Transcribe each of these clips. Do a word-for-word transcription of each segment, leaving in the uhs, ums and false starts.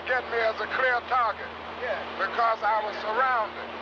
look at me as a clear target, yeah, because I was surrounded.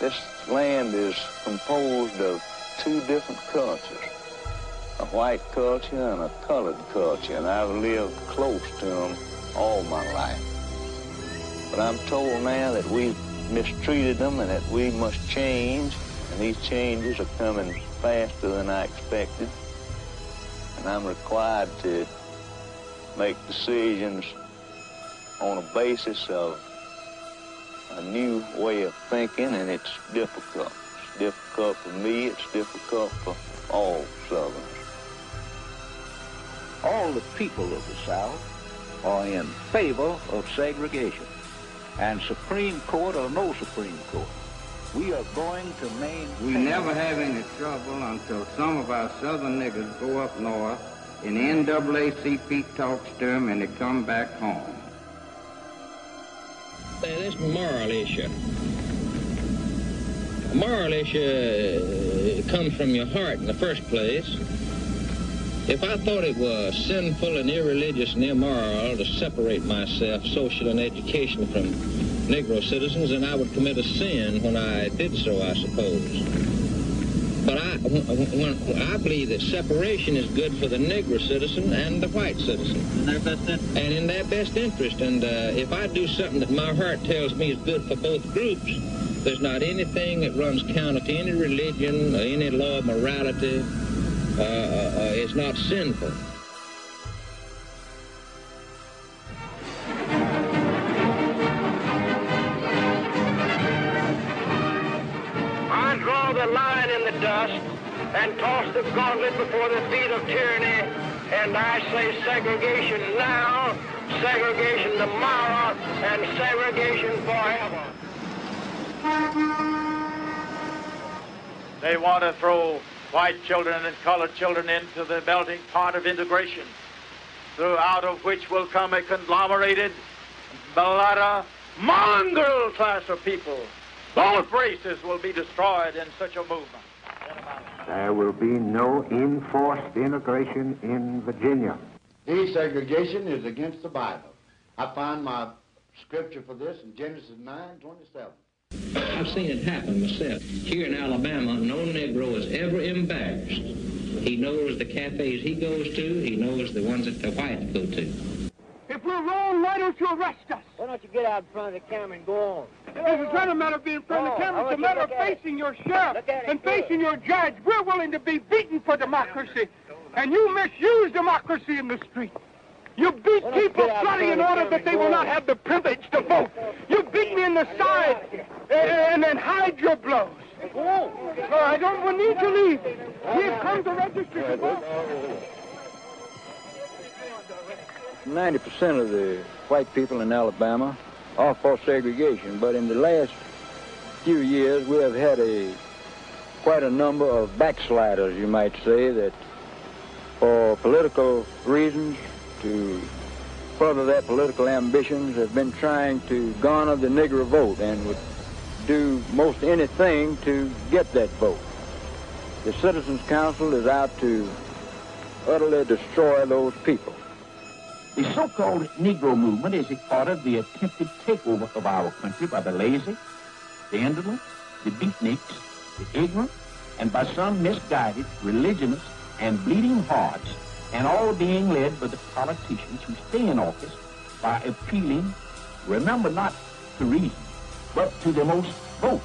This land is composed of two different cultures, a white culture and a colored culture, and I've lived close to them all my life. But I'm told now that we've mistreated them and that we must change, and these changes are coming faster than I expected, and I'm required to make decisions on a basis of a new way of thinking, and it's difficult. It's difficult for me, it's difficult for all Southerners. All the people of the South are in favor of segregation, and Supreme Court or no Supreme Court, we are going to maintain. We never have any trouble until some of our Southern niggers go up north and N double A C P talks to them and they come back home. This moral issue, a moral issue comes from your heart in the first place. If I thought it was sinful and irreligious and immoral to separate myself socially and education from Negro citizens, then I would commit a sin when I did so, I suppose. But I, when, when I believe that separation is good for the Negro citizen and the white citizen. In their best interest. And in their best interest. And uh, if I do something that my heart tells me is good for both groups, there's not anything that runs counter to any religion or any law of morality. Uh, uh, uh, it's not sinful. I draw the line in the dust and toss the gauntlet before the feet of tyranny, and I say segregation now, segregation tomorrow, and segregation forever. They want to throw white children and colored children into the melting pot of integration, throughout of which will come a conglomerated, mulatto, mongrel class of people. Both races will be destroyed in such a movement. There will be no enforced integration in Virginia. Desegregation is against the Bible. I find my scripture for this in Genesis nine twenty-seven. I've seen it happen myself. Here in Alabama, no Negro is ever embarrassed. He knows the cafes he goes to, he knows the ones that the whites go to. If we're wrong, why don't you arrest us? Why don't you get out in front of the camera and go on? It's not a matter of being in front of the camera, it's a matter of facing your sheriff and facing your judge. We're willing to be beaten for democracy, and you misuse democracy in the street. You beat people bloody in order that they will not have the privilege to vote. You beat me in the side and then hide your blows. Oh, I don't need to leave. Here comes the register to vote. ninety percent of the white people in Alabama are for segregation, but in the last few years we have had a quite a number of backsliders, you might say, that for political reasons, to further their political ambitions, have been trying to garner the Negro vote and would do most anything to get that vote. The Citizens Council is out to utterly destroy those people. The so-called Negro movement is a part of the attempted takeover of our country by the lazy, the indolent, the beatniks, the ignorant, and by some misguided, religionists, and bleeding hearts, and all being led by the politicians who stay in office by appealing, remember, not to reason, but to the most votes.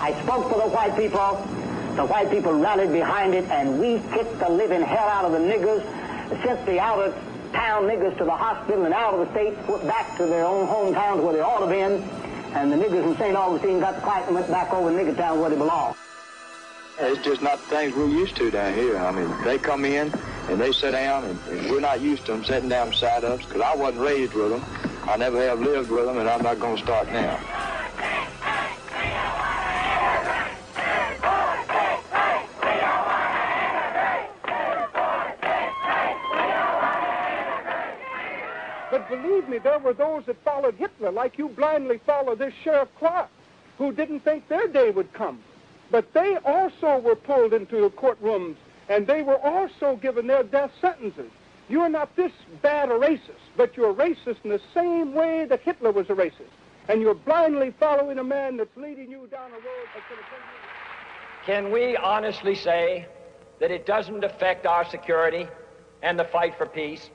I spoke to the white people. The white people rallied behind it, and we kicked the living hell out of the niggers, sent the out-of-town niggers to the hospital and out of the state, put back to their own hometowns where they ought to be in, and the niggers in Saint Augustine got quiet and went back over to Niggertown where they belong. It's just not things we're used to down here. I mean, they come in and they sit down, and, and we're not used to them sitting down beside us, because I wasn't raised with them. I never have lived with them, and I'm not going to start now. But believe me, there were those that followed Hitler, like you blindly follow this Sheriff Clark, who didn't think their day would come. But they also were pulled into the courtrooms, and they were also given their death sentences. You're not this bad a racist, but you're a racist in the same way that Hitler was a racist. and you're blindly following a man that's leading you down a road that's going to bring you... Can we honestly say that it doesn't affect our security and the fight for peace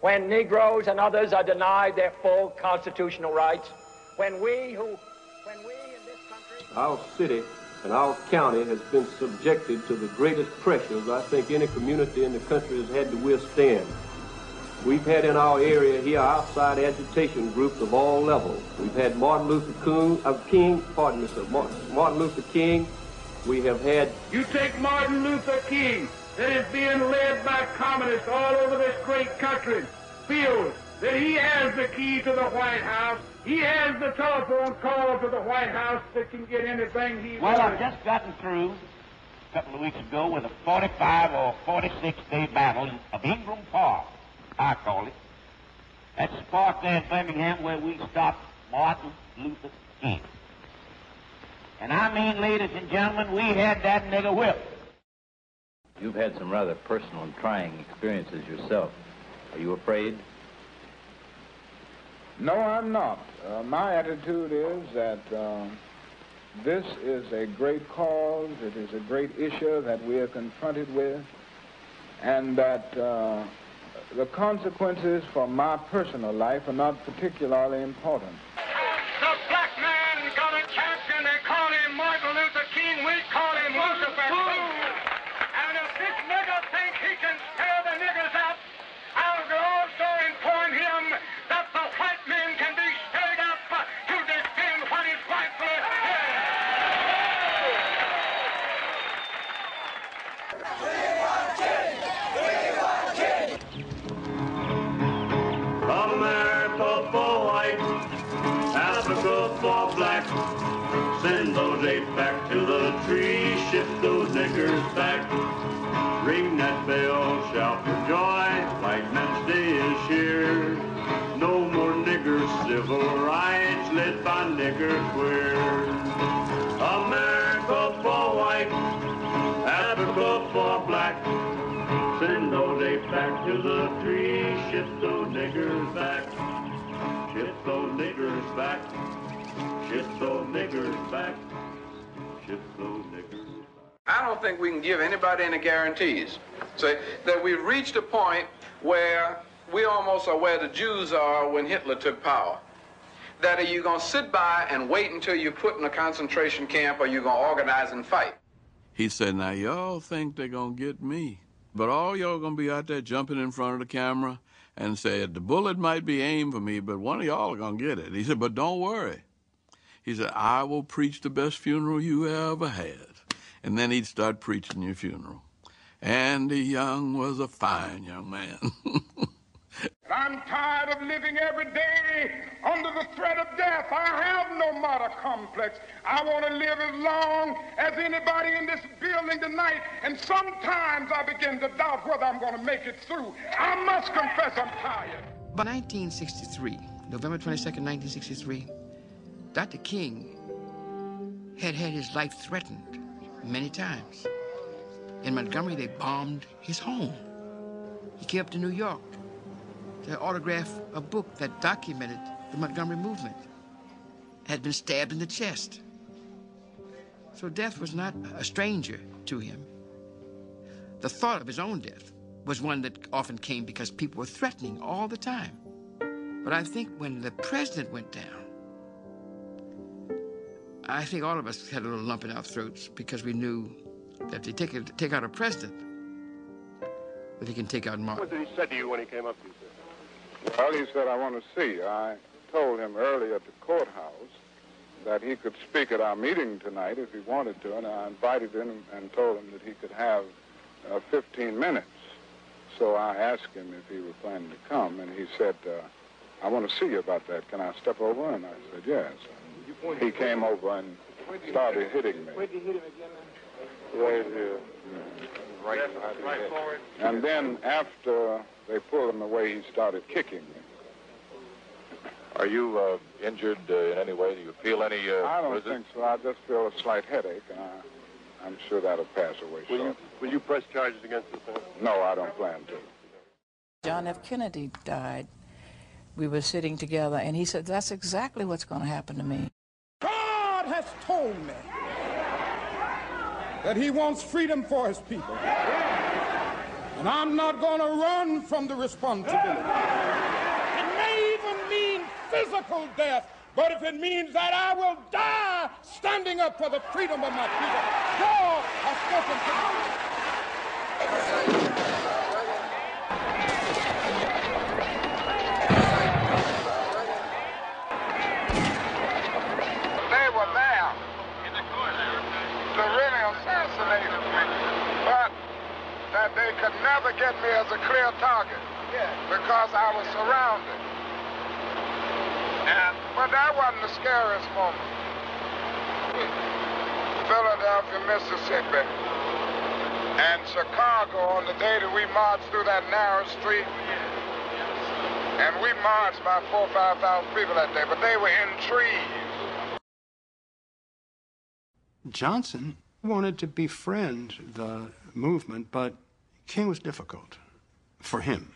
when Negroes and others are denied their full constitutional rights? When we who... When we in this country... Our city and our county has been subjected to the greatest pressures I think any community in the country has had to withstand. We've had in our area here outside agitation groups of all levels. We've had Martin Luther King, pardon me, sir, Martin Luther King. We have had... You take Martin Luther King, that is being led by communists all over this great country, feels that he has the key to the White House. He has the telephone call to the White House that can get anything he wants. Well, I've just gotten through a couple of weeks ago with a forty-five or forty-six day battle of Ingram Park, I call it. That's the park there in Birmingham where we stopped Martin Luther King. And I mean, ladies and gentlemen, we had that nigger whipped. You've had some rather personal and trying experiences yourself. Are you afraid? No, I'm not. Uh, my attitude is that uh, this is a great cause, it is a great issue that we are confronted with, and that uh, the consequences for my personal life are not particularly important. The black man got a champion. They call him Martin Luther King. We call him Lucifer. And if this nigger thinks he can stir the niggers up, I'll go also inform him that the white men can be stirred up to defend what is rightfully theirs. America for white, Africa for black. Send those eight back to the tree, ship those niggers back. Ring that bell, shout for joy, White Man's Day is here. No more nigger civil rights led by nigger queer. America for white, Africa for black. Send those eight back to the tree, ship those niggers back. Ship those niggers back. Ship those niggers back. Ship those niggers back. I don't think we can give anybody any guarantees. So that we've reached a point where we almost are where the Jews are when Hitler took power. That are you going to sit by and wait until you're put in a concentration camp, or you're going to organize and fight? He said, now y'all think they're going to get me, but all y'all going to be out there jumping in front of the camera and said, the bullet might be aimed for me, but one of y'all are going to get it. He said, but don't worry. He said, I will preach the best funeral you ever had. And then he'd start preaching your funeral. Andy Young was a fine young man. I'm tired of living every day under the threat of death. I have no martyr complex. I want to live as long as anybody in this building tonight. And sometimes I begin to doubt whether I'm going to make it through. I must confess I'm tired. By nineteen sixty-three, November twenty-second, nineteen sixty-three, Doctor King had had his life threatened many times. In Montgomery, they bombed his home. He came up to New York to autograph a book that documented the Montgomery movement. Had been stabbed in the chest. So death was not a stranger to him. The thought of his own death was one that often came because people were threatening all the time. But I think when the president went down, I think all of us had a little lump in our throats because we knew that if they take, a, take out a president, that he can take out Martin. What did he say to you when he came up to you, sir? Well, he said, I want to see you. I told him earlier at the courthouse that he could speak at our meeting tonight if he wanted to, and I invited him and told him that he could have uh, fifteen minutes. So I asked him if he were planning to come, and he said, uh, I want to see you about that. Can I step over? And I said, yes. He came over and started hitting me. Where did you hit him again? Right here. Yeah. Right, right, right forward. And then after they pulled him away, he started kicking me. Are you uh, injured uh, in any way? Do you feel any... Uh, I don't resist? think so. I just feel a slight headache, and I, I'm sure that'll pass away will shortly. You, will you press charges against the defendant? No, I don't plan to. John F. Kennedy died we were sitting together, and he said, that's exactly what's going to happen to me. God has told me that he wants freedom for his people. And I'm not going to run from the responsibility. It may even mean physical death, but if it means that I will die standing up for the freedom of my people, God has spoken to me. They were there to really assassinate me, but that they could never get me as a clear target, yeah, because I was surrounded. And, but that wasn't the scariest moment. Philadelphia, Mississippi, and Chicago on the day that we marched through that narrow street. And we marched by four or five thousand people that day, but they were intrigued. Johnson wanted to befriend the movement, but King was difficult for him.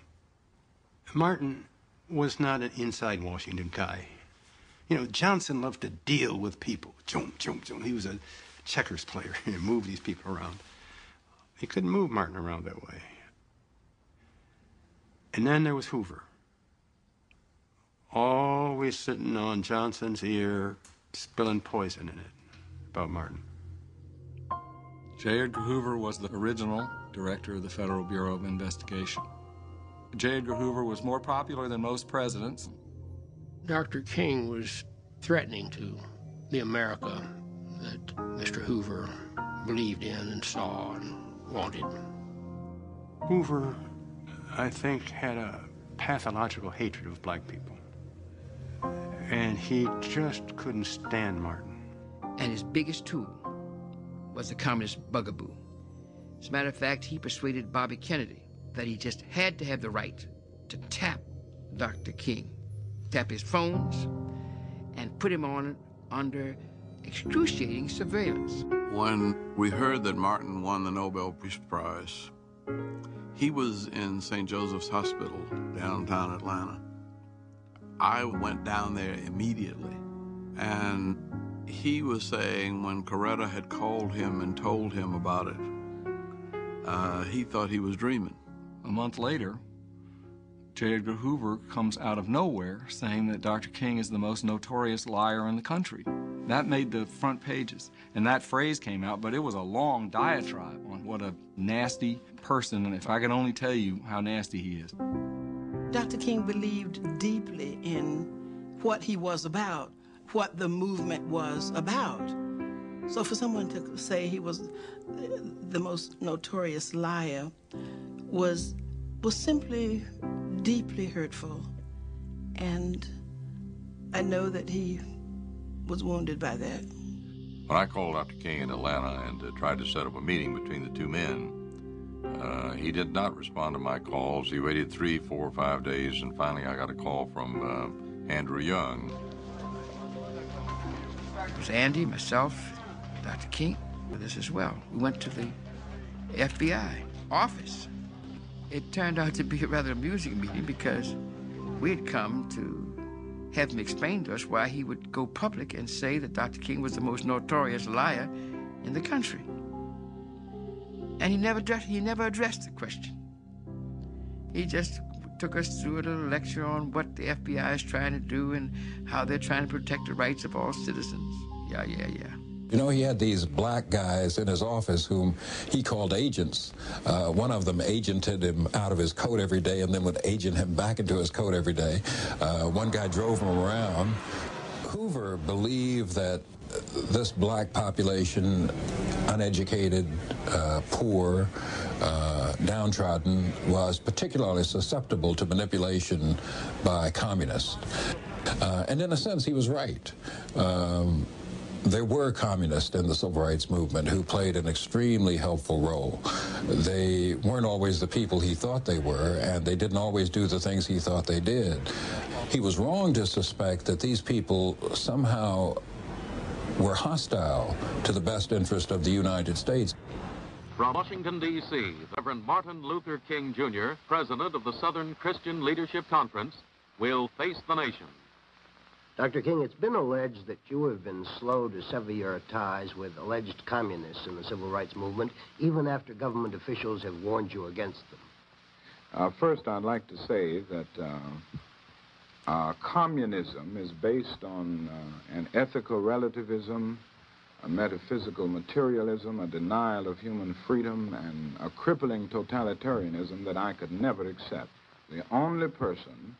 Martin was not an inside Washington guy. You know, Johnson loved to deal with people. Jump, jump, jump. He was a checkers player. He moved these people around. He couldn't move Martin around that way. And then there was Hoover. Always sitting on Johnson's ear, spilling poison in it about Martin. J. Edgar Hoover was the original director of the Federal Bureau of Investigation. J. Edgar Hoover was more popular than most presidents. Doctor King was threatening to the America that Mister Hoover believed in and saw and wanted. Hoover, I think, had a pathological hatred of black people. And he just couldn't stand Martin. And his biggest tool was the communist bugaboo. As a matter of fact, he persuaded Bobby Kennedy that he just had to have the right to tap Doctor King, tap his phones, and put him on under excruciating surveillance. When we heard that Martin won the Nobel Peace Prize, he was in Saint Joseph's Hospital, downtown Atlanta. I went down there immediately, and he was saying when Coretta had called him and told him about it, uh, he thought he was dreaming. A month later, J. Edgar Hoover comes out of nowhere saying that Doctor King is the most notorious liar in the country. That made the front pages, and that phrase came out, but it was a long diatribe on what a nasty person, and if I could only tell you how nasty he is. Doctor King believed deeply in what he was about, what the movement was about. So for someone to say he was the most notorious liar was, was simply deeply hurtful. And I know that he was wounded by that. When I called Doctor King in Atlanta and uh, tried to set up a meeting between the two men, uh, he did not respond to my calls. He waited three, four, five days, and finally I got a call from uh, Andrew Young. It was Andy, myself, Doctor King with us as well. We went to the F B I office. It turned out to be a rather amusing meeting because we had come to have him explain to us why he would go public and say that Doctor King was the most notorious liar in the country. And he never, he never addressed the question. He just took us through a little lecture on what the F B I is trying to do and how they're trying to protect the rights of all citizens. Yeah, yeah, yeah. You know, he had these black guys in his office whom he called agents. Uh, one of them agented him out of his coat every day and then would agent him back into his coat every day. Uh, one guy drove him around. Hoover believed that this black population, uneducated, uh, poor, uh, downtrodden, was particularly susceptible to manipulation by communists. Uh, and in a sense, he was right. Um, There were communists in the civil rights movement who played an extremely helpful role. They weren't always the people he thought they were, and they didn't always do the things he thought they did. He was wrong to suspect that these people somehow were hostile to the best interest of the United States. From Washington, D C, the Reverend Martin Luther King, Junior, President of the Southern Christian Leadership Conference, will face the nation. Doctor King, it's been alleged that you have been slow to sever your ties with alleged communists in the civil rights movement, even after government officials have warned you against them. Uh, first, I'd like to say that uh, uh, communism is based on uh, an ethical relativism, a metaphysical materialism, a denial of human freedom, and a crippling totalitarianism that I could never accept. The only person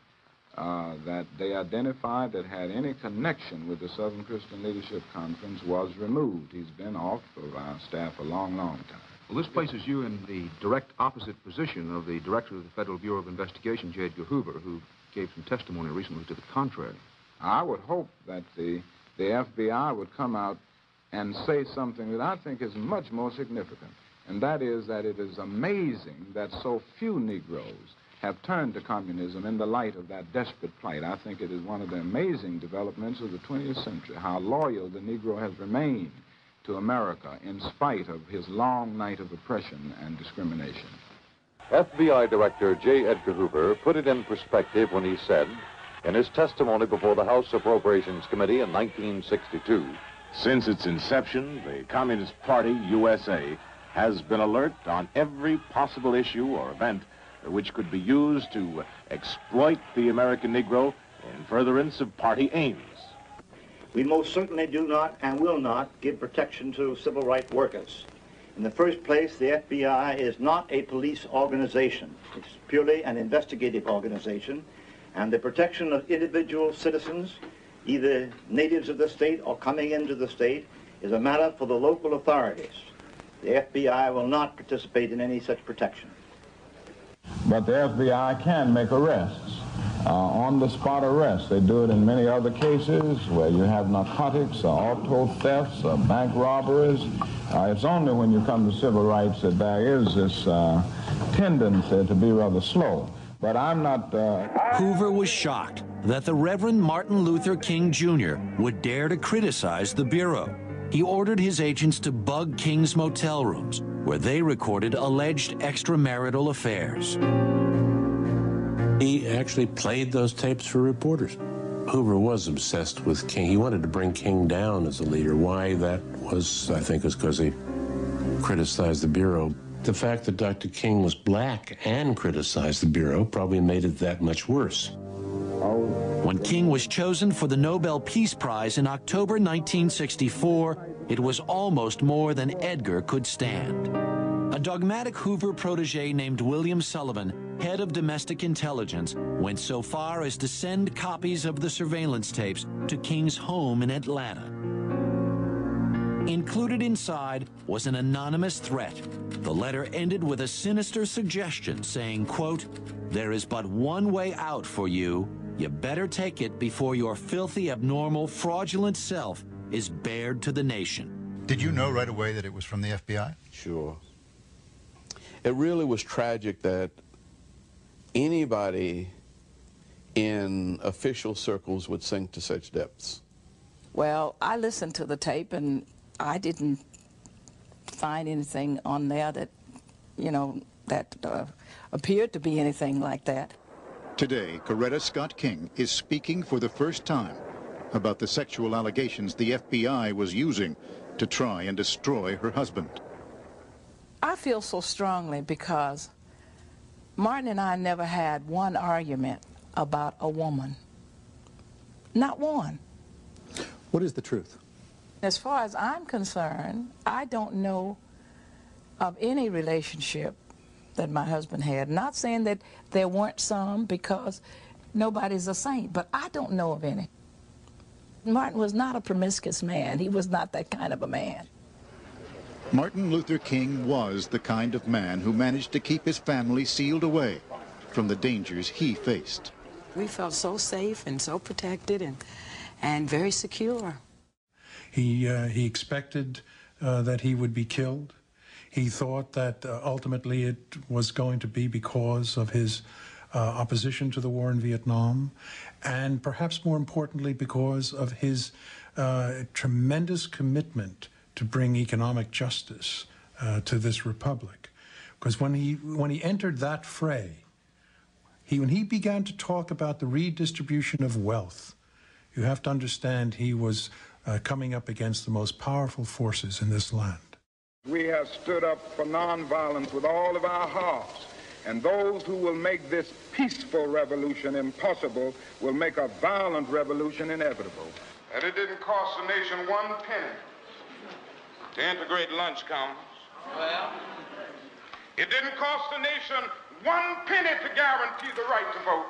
Uh, that they identified that had any connection with the Southern Christian Leadership Conference was removed. He's been off of our staff a long, long time. Well, this places you in the direct opposite position of the director of the Federal Bureau of Investigation, J. Edgar Hoover, who gave some testimony recently to the contrary. I would hope that the, the F B I would come out and say something that I think is much more significant, and that is that it is amazing that so few Negroes have turned to communism in the light of that desperate plight. I think it is one of the amazing developments of the twentieth century, how loyal the Negro has remained to America in spite of his long night of oppression and discrimination. F B I Director J. Edgar Hoover put it in perspective when he said, in his testimony before the House Appropriations Committee in nineteen sixty-two, since its inception, the Communist Party U S A has been alert on every possible issue or event which could be used to exploit the American Negro in furtherance of party aims. We most certainly do not and will not give protection to civil rights workers. In the first place, the F B I is not a police organization. It's purely an investigative organization, and the protection of individual citizens, either natives of the state or coming into the state, is a matter for the local authorities. The F B I will not participate in any such protection. But the F B I can make arrests, uh, on-the-spot arrests. They do it in many other cases where you have narcotics, or auto thefts, or bank robberies. Uh, it's only when you come to civil rights that there is this uh, tendency to be rather slow. But I'm not... Uh... Hoover was shocked that the Reverend Martin Luther King, Junior would dare to criticize the Bureau. He ordered his agents to bug King's motel rooms, where they recorded alleged extramarital affairs. He actually played those tapes for reporters. Hoover was obsessed with King. He wanted to bring King down as a leader. Why that was, I think, is because he criticized the Bureau. The fact that Doctor King was black and criticized the Bureau probably made it that much worse. When King was chosen for the Nobel Peace Prize in October nineteen sixty-four, it was almost more than Edgar could stand. A dogmatic Hoover protege named William Sullivan, head of domestic intelligence, went so far as to send copies of the surveillance tapes to King's home in Atlanta. Included inside was an anonymous threat. The letter ended with a sinister suggestion saying, quote, "There is but one way out for you. You better take it before your filthy, abnormal, fraudulent self is bared to the nation." Did you know right away that it was from the F B I? Sure. It really was tragic that anybody in official circles would sink to such depths. Well, I listened to the tape, and I didn't find anything on there that, you know, that uh, appeared to be anything like that. Today, Coretta Scott King is speaking for the first time about the sexual allegations the F B I was using to try and destroy her husband. I feel so strongly because Martin and I never had one argument about a woman. Not one. What is the truth? As far as I'm concerned, I don't know of any relationship that my husband had. Not saying that there weren't some, because nobody's a saint, but I don't know of any. Martin was not a promiscuous man. He was not that kind of a man. Martin Luther King was the kind of man who managed to keep his family sealed away from the dangers he faced. We felt so safe and so protected and, and very secure. He, uh, he expected uh, that he would be killed. He thought that uh, ultimately it was going to be because of his uh, opposition to the war in Vietnam, and perhaps more importantly because of his uh, tremendous commitment to bring economic justice uh, to this republic. Because when he, when he entered that fray, He, when he began to talk about the redistribution of wealth, you have to understand he was uh, coming up against the most powerful forces in this land. We have stood up for nonviolence with all of our hearts, and those who will make this peaceful revolution impossible will make a violent revolution inevitable. And it didn't cost the nation one penny to integrate lunch commons. Well, it didn't cost the nation one penny to guarantee the right to vote.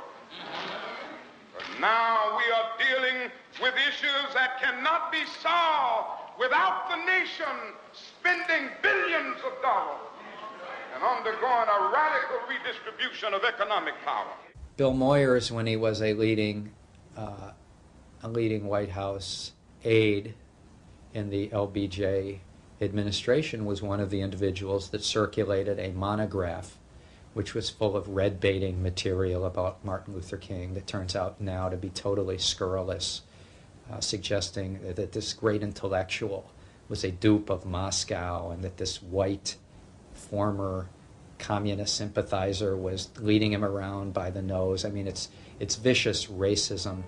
But now we are dealing with issues that cannot be solved without the nation spending billions of dollars and undergoing a radical redistribution of economic power. Bill Moyers, when he was a leading, uh, a leading White House aide in the L B J administration, was one of the individuals that circulated a monograph which was full of red baiting material about Martin Luther King that turns out now to be totally scurrilous, uh, suggesting that, that this great intellectual was a dupe of Moscow and that this white former communist sympathizer was leading him around by the nose. I mean, it's, it's vicious racism.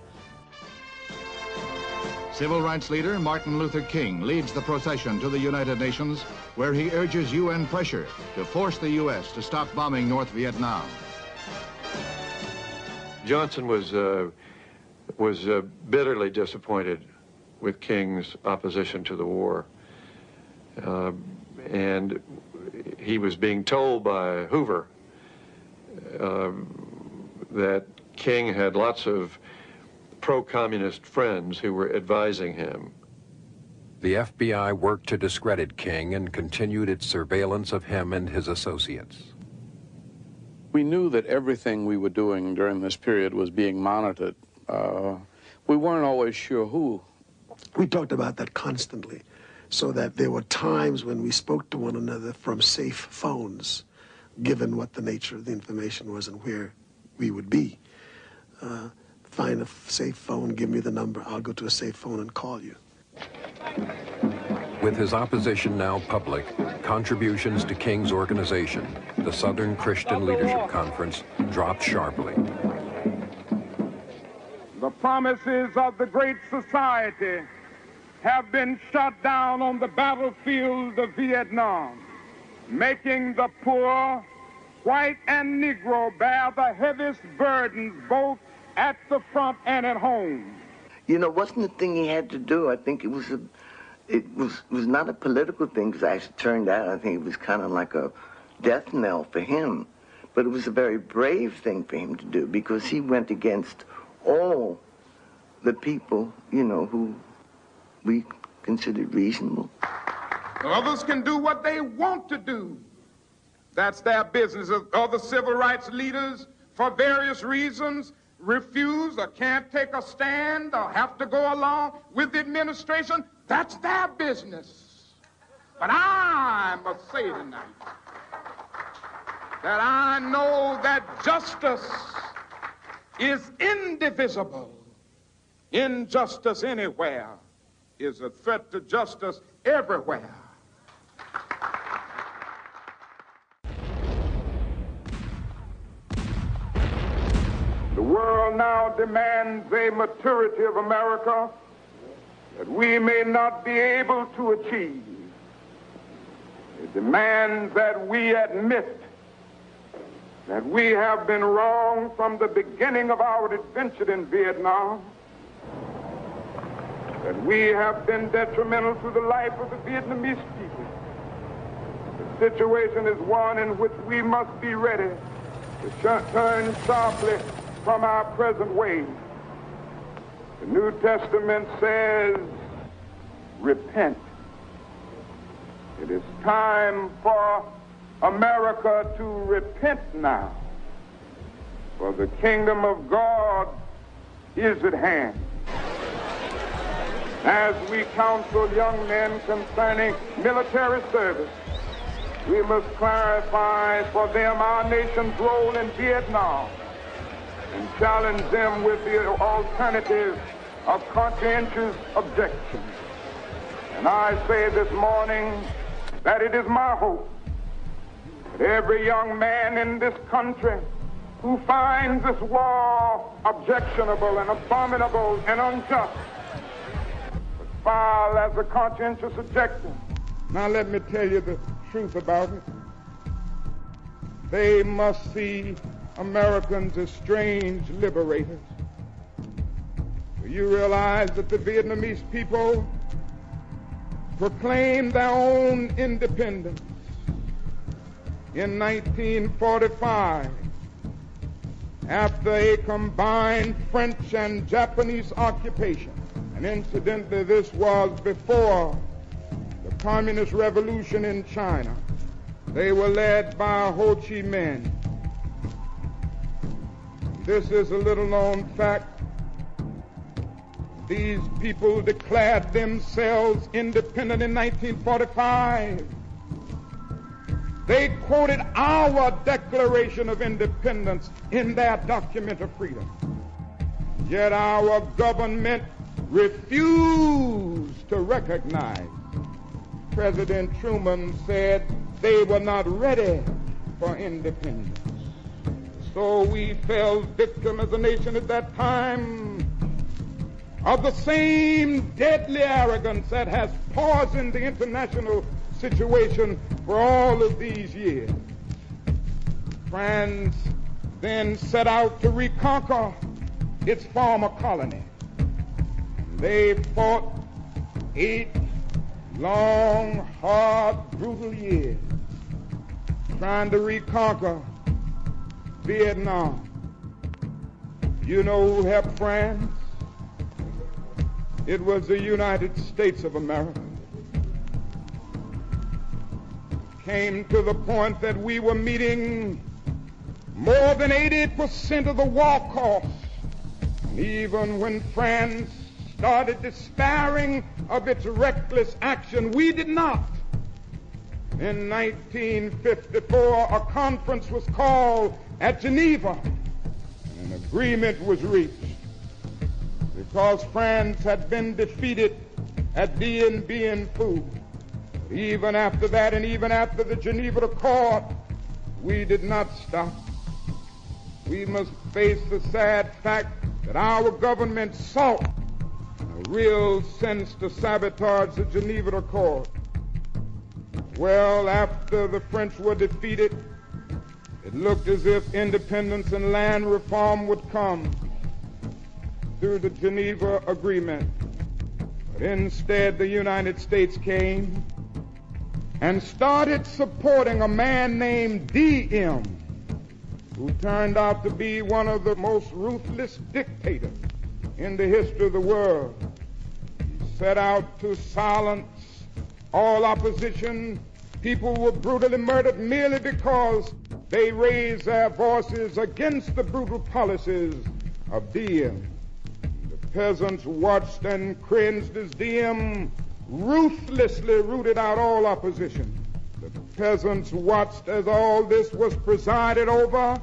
Civil rights leader Martin Luther King leads the procession to the United Nations, where he urges U N pressure to force the U S to stop bombing North Vietnam. Johnson was, uh, was uh, bitterly disappointed with King's opposition to the war. Uh, and he was being told by Hoover uh, that King had lots of pro-communist friends who were advising him. The F B I worked to discredit King and continued its surveillance of him and his associates. We knew that everything we were doing during this period was being monitored. Uh, we weren't always sure who. We talked about that constantly, so that there were times when we spoke to one another from safe phones, given what the nature of the information was and where we would be. Uh, Find a safe phone, give me the number, I'll go to a safe phone and call you. With his opposition now public, contributions to King's organization, the Southern Christian Leadership Conference, dropped sharply. The promises of the Great Society have been shot down on the battlefield of Vietnam, making the poor, white and Negro, bear the heaviest burdens both at the front and at home. You know, wasn't the thing he had to do? I think it was a, it was was not a political thing, because as it turned out, I think it was kind of like a death knell for him. But it was a very brave thing for him to do, because he went against all the people, you know, who we considered reasonable. Others can do what they want to do. That's their business. Other civil rights leaders, for various reasons, refuse or can't take a stand or have to go along with the administration. That's their business. But I must say tonight that I know that justice is indivisible. Injustice anywhere is a threat to justice everywhere. The world now demands a maturity of America that we may not be able to achieve. It demands that we admit that we have been wrong from the beginning of our adventure in Vietnam, that we have been detrimental to the life of the Vietnamese people. The situation is one in which we must be ready to turn sharply from our present ways. The New Testament says, repent. It is time for America to repent now, for the kingdom of God is at hand. As we counsel young men concerning military service, we must clarify for them our nation's role in Vietnam, and challenge them with the alternative of conscientious objection. And I say this morning that it is my hope that every young man in this country who finds this law objectionable and abominable and unjust, but file as a conscientious objection. Now let me tell you the truth about it. They must see Americans as strange liberators. Do you realize that the Vietnamese people proclaimed their own independence in nineteen forty-five after a combined French and Japanese occupation? And incidentally, this was before the Communist Revolution in China. They were led by Ho Chi Minh. This is a little-known fact. These people declared themselves independent in nineteen forty-five. They quoted our Declaration of Independence in their document of freedom. Yet our government refused to recognize. President Truman said they were not ready for independence. So we fell victim as a nation at that time of the same deadly arrogance that has poisoned the international situation for all of these years. France then set out to reconquer its former colony. They fought eight long, hard, brutal years trying to reconquer Vietnam. You know who helped France? It was the United States of America. Came to the point that we were meeting more than eighty percent of the war costs. And even when France started despairing of its reckless action, we did not. In nineteen fifty-four, a conference was called at Geneva, and an agreement was reached. Because France had been defeated at Dien Bien Phu, even after that and even after the Geneva Accord, we did not stop. We must face the sad fact that our government sought a real sense to sabotage the Geneva Accord. Well, after the French were defeated, it looked as if independence and land reform would come through the Geneva Agreement. But instead, the United States came and started supporting a man named D M, who turned out to be one of the most ruthless dictators in the history of the world. He set out to silence all opposition. People were brutally murdered merely because they raised their voices against the brutal policies of Diem. The peasants watched and cringed as Diem ruthlessly rooted out all opposition. The peasants watched as all this was presided over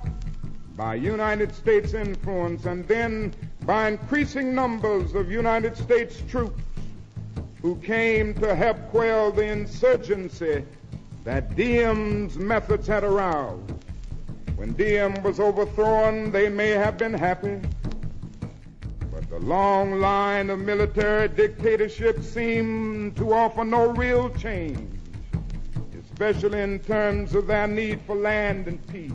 by United States influence, and then by increasing numbers of United States troops who came to help quell the insurgency that Diem's methods had aroused. When Diem was overthrown, they may have been happy, but the long line of military dictatorship seemed to offer no real change, especially in terms of their need for land and peace.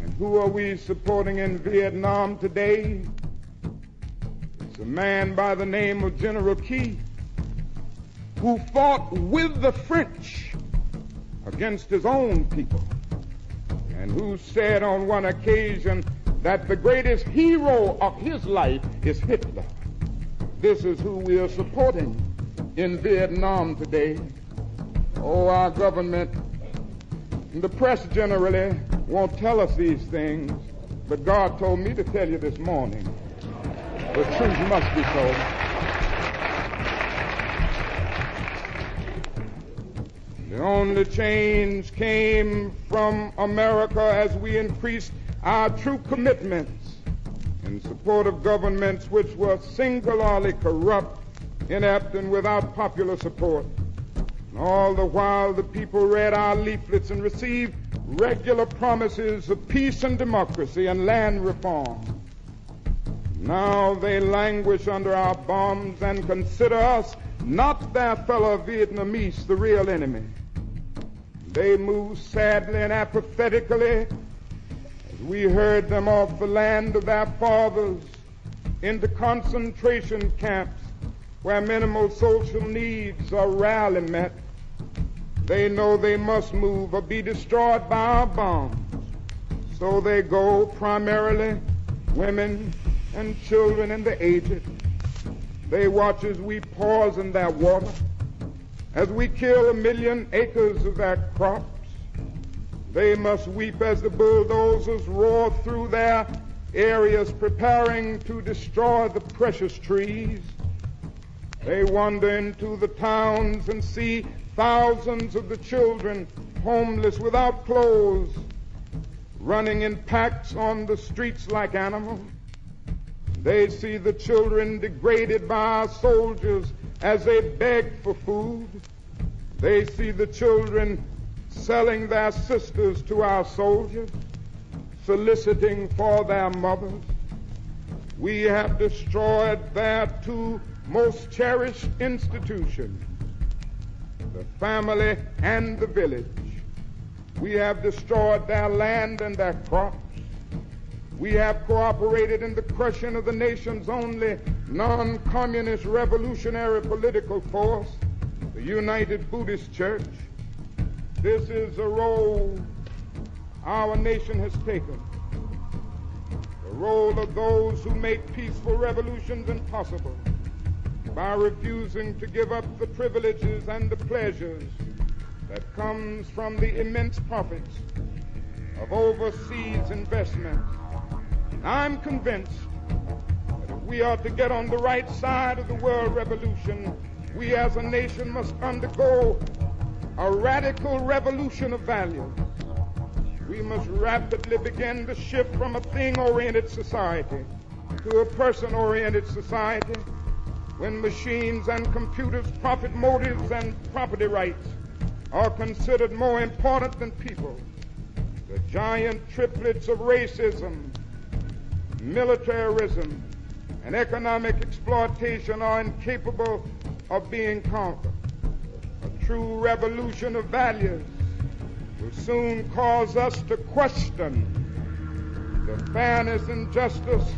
And who are we supporting in Vietnam today? A man by the name of General Key, who fought with the French against his own people, and who said on one occasion that the greatest hero of his life is Hitler. This is who we are supporting in Vietnam today. Oh, our government and the press generally won't tell us these things, but God told me to tell you this morning. The truth must be told. The only change came from America as we increased our true commitments in support of governments which were singularly corrupt, inept, and without popular support. And all the while, the people read our leaflets and received regular promises of peace and democracy and land reform. Now they languish under our bombs and consider us, not their fellow Vietnamese, the real enemy. They move sadly and apathetically as we herd them off the land of their fathers into concentration camps where minimal social needs are rarely met. They know they must move or be destroyed by our bombs. So they go, primarily women and children and the aged. They watch as we poison their water, as we kill a million acres of their crops. They must weep as the bulldozers roar through their areas, preparing to destroy the precious trees. They wander into the towns and see thousands of the children, homeless, without clothes, running in packs on the streets like animals. They see the children degraded by our soldiers as they beg for food. They see the children selling their sisters to our soldiers, soliciting for their mothers. We have destroyed their two most cherished institutions, the family and the village. We have destroyed their land and their crops. We have cooperated in the crushing of the nation's only non-communist revolutionary political force, the United Buddhist Church. This is the role our nation has taken, the role of those who make peaceful revolutions impossible, by refusing to give up the privileges and the pleasures that comes from the immense profits of overseas investments. I'm convinced that if we are to get on the right side of the world revolution, we as a nation must undergo a radical revolution of values. We must rapidly begin to shift from a thing-oriented society to a person-oriented society, when machines and computers, profit motives and property rights are considered more important than people. The giant triplets of racism, militarism, and economic exploitation are incapable of being conquered. A true revolution of values will soon cause us to question the fairness and justice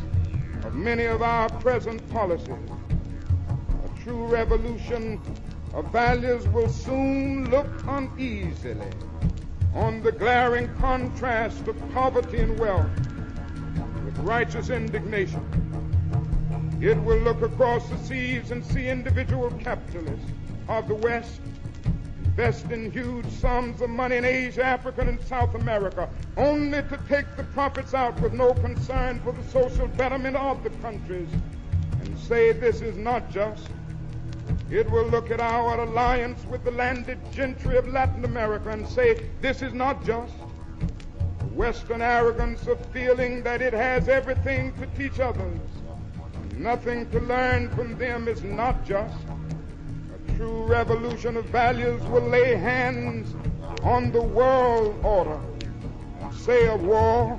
of many of our present policies. A true revolution of values will soon look uneasily on the glaring contrast of poverty and wealth with righteous indignation. It will look across the seas and see individual capitalists of the West investing huge sums of money in Asia, Africa, and South America, only to take the profits out with no concern for the social betterment of the countries, and say this is not just. It will look at our alliance with the landed gentry of Latin America and say this is not just. Western arrogance of feeling that it has everything to teach others, nothing to learn from them, is not just. A true revolution of values will lay hands on the world order and say of war,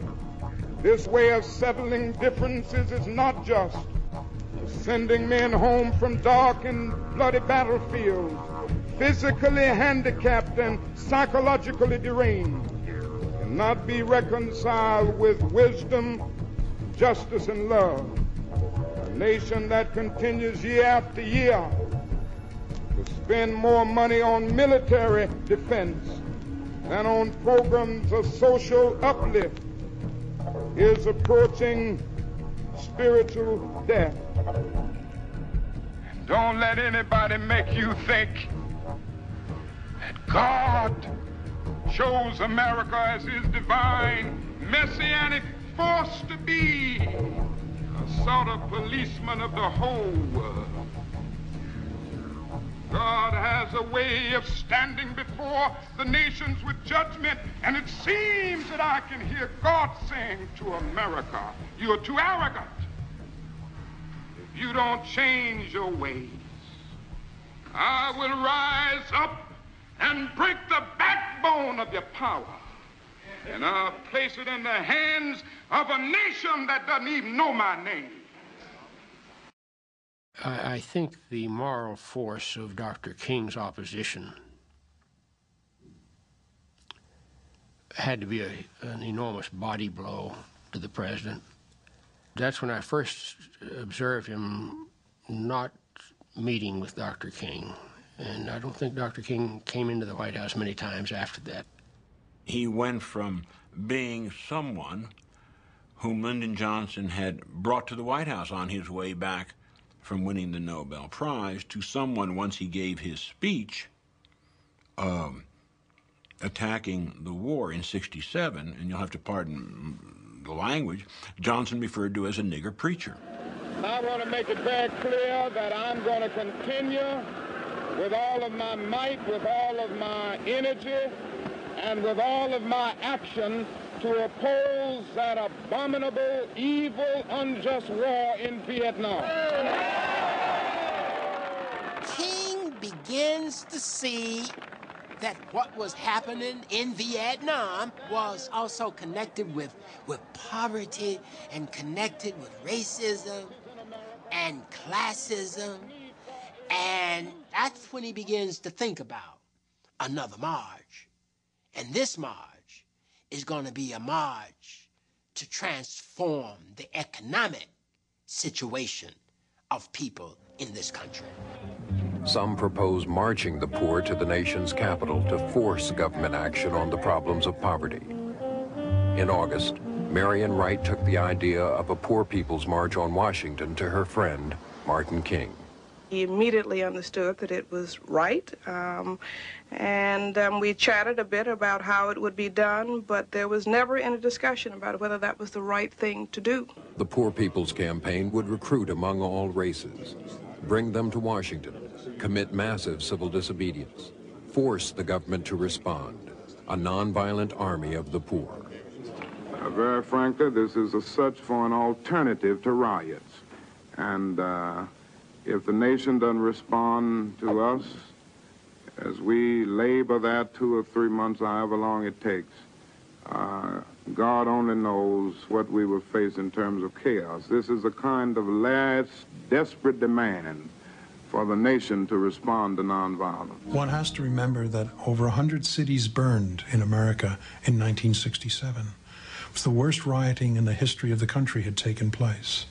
this way of settling differences is not just. Sending men home from dark and bloody battlefields, physically handicapped and psychologically deranged, not be reconciled with wisdom, justice, and love. A nation that continues year after year to spend more money on military defense than on programs of social uplift is approaching spiritual death. And don't let anybody make you think that God chose America as his divine messianic force to be a sort of policeman of the whole world. God has a way of standing before the nations with judgment, and it seems that I can hear God saying to America, you're too arrogant. If you don't change your ways, I will rise up and break the backbone of your power. And I'll place it in the hands of a nation that doesn't even know my name. I, I think the moral force of Doctor King's opposition had to be a, an enormous body blow to the president. That's when I first observed him not meeting with Doctor King. And I don't think Doctor King came into the White House many times after that. He went from being someone whom Lyndon Johnson had brought to the White House on his way back from winning the Nobel Prize to someone, once he gave his speech um, attacking the war in sixty-seven, and you'll have to pardon the language, Johnson referred to as a nigger preacher. I want to make it very clear that I'm going to continue with all of my might, with all of my energy, and with all of my action to oppose that abominable, evil, unjust war in Vietnam. King begins to see that what was happening in Vietnam was also connected with, with poverty and connected with racism and classism. And that's when he begins to think about another march. And this march is going to be a march to transform the economic situation of people in this country. Some propose marching the poor to the nation's capital to force government action on the problems of poverty. In August, Marion Wright took the idea of a poor people's march on Washington to her friend, Martin King. He immediately understood that it was right, um, and um, we chatted a bit about how it would be done, but there was never any discussion about whether that was the right thing to do. The Poor People's Campaign would recruit among all races, bring them to Washington, commit massive civil disobedience, force the government to respond, a nonviolent army of the poor. Uh, very frankly, this is a search for an alternative to riots, and uh, if the nation doesn't respond to us, as we labor that two or three months, however long it takes, uh, God only knows what we will face in terms of chaos. This is a kind of last desperate demand for the nation to respond to nonviolence. One has to remember that over one hundred cities burned in America in nineteen sixty-seven. It was the worst rioting in the history of the country had taken place.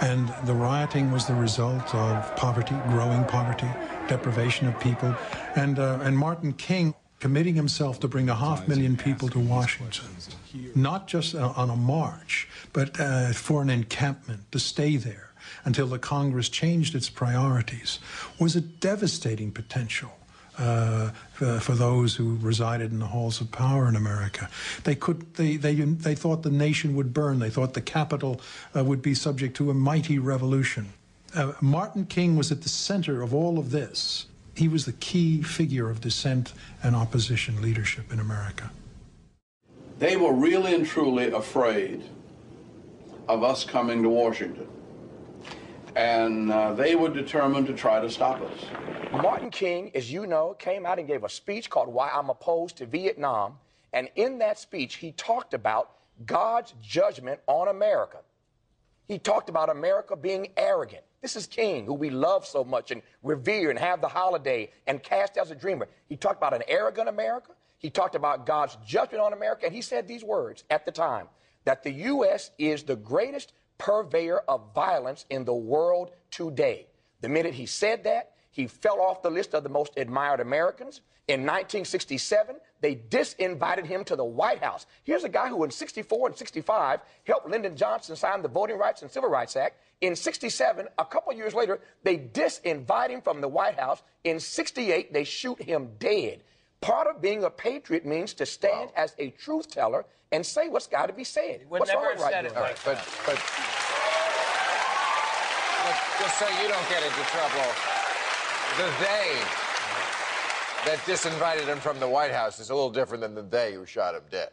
And the rioting was the result of poverty, growing poverty, deprivation of people, and, uh, and Martin King committing himself to bring a half million people to Washington, not just on a march, but uh, for an encampment, to stay there until the Congress changed its priorities, was a devastating potential. Uh, for, for those who resided in the halls of power in America. They could. They, they, they thought the nation would burn. They thought the capital uh, would be subject to a mighty revolution. Uh, Martin King was at the center of all of this. He was the key figure of dissent and opposition leadership in America. They were really and truly afraid of us coming to Washington. And uh, they were determined to try to stop us. Martin King, as you know, came out and gave a speech called Why I'm Opposed to Vietnam. And in that speech, he talked about God's judgment on America. He talked about America being arrogant. This is King, who we love so much and revere and have the holiday and cast as a dreamer. He talked about an arrogant America. He talked about God's judgment on America. And he said these words at the time, that the U S is the greatest purveyor of violence in the world today. The minute he said that, he fell off the list of the most admired Americans. In nineteen sixty-seven, they disinvited him to the White House. Here's a guy who in sixty-four and sixty-five helped Lyndon Johnson sign the Voting Rights and Civil Rights Act. In sixty-seven, a couple years later, they disinvite him from the White House. In sixty-eight, they shoot him dead. Part of being a patriot means to stand wow. as a truth teller and say what's got to be said. Would what's never right said it like but, that. But, but just so you don't get into trouble, the they that disinvited him from the White House is a little different than the they who shot him dead.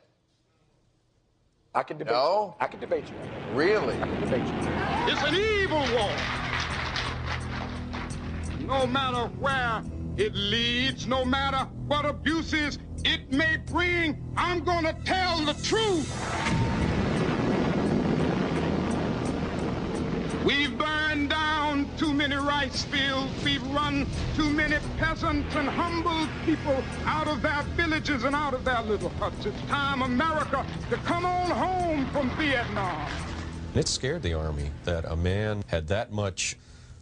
I can debate no? you. I can debate you. Really? I can debate you. It's an evil war. No matter where it leads, no matter what abuse is, it may bring, I'm gonna tell the truth. We've burned down too many rice fields. We've run too many peasants and humble people out of their villages and out of their little huts. It's time, America, to come on home from Vietnam. It scared the Army that a man had that much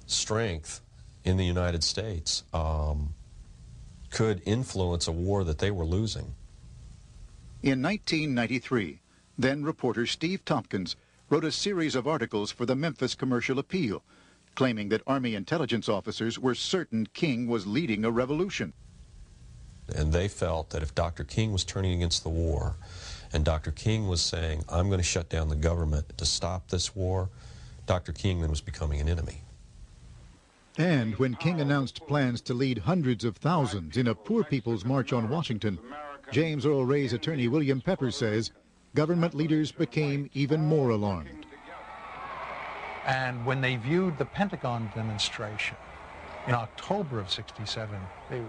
strength in the United States um, could influence a war that they were losing. In nineteen ninety-three, then reporter Steve Tompkins wrote a series of articles for the Memphis Commercial Appeal, claiming that Army intelligence officers were certain King was leading a revolution. And they felt that if Doctor King was turning against the war, and Doctor King was saying, I'm going to shut down the government to stop this war, Doctor King then was becoming an enemy. And when King announced plans to lead hundreds of thousands in a poor people's march on Washington, James Earl Ray's attorney William Pepper says, government leaders became even more alarmed. And when they viewed the Pentagon demonstration in October of sixty-seven, they,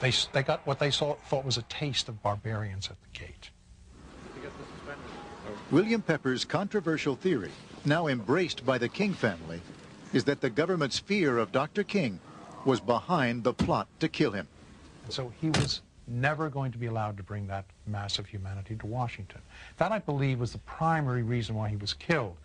they, they got what they saw, thought was a taste of barbarians at the gate. William Pepper's controversial theory, now embraced by the King family, is that the government's fear of Doctor King was behind the plot to kill him. And so he was never going to be allowed to bring that mass of humanity to Washington. That, I believe, was the primary reason why he was killed.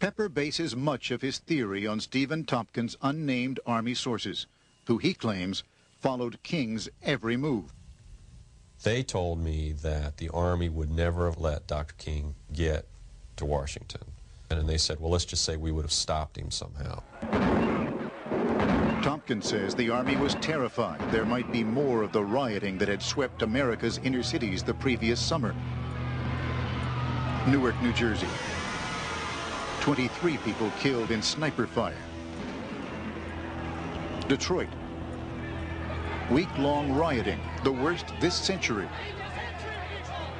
Pepper bases much of his theory on Stephen Tompkins' unnamed Army sources, who he claims followed King's every move. They told me that the Army would never have let Doctor King get to Washington. And they said, well, let's just say we would have stopped him somehow. Tompkins says the Army was terrified there might be more of the rioting that had swept America's inner cities the previous summer. Newark, New Jersey. twenty-three people killed in sniper fire. Detroit. Week-long rioting, the worst this century.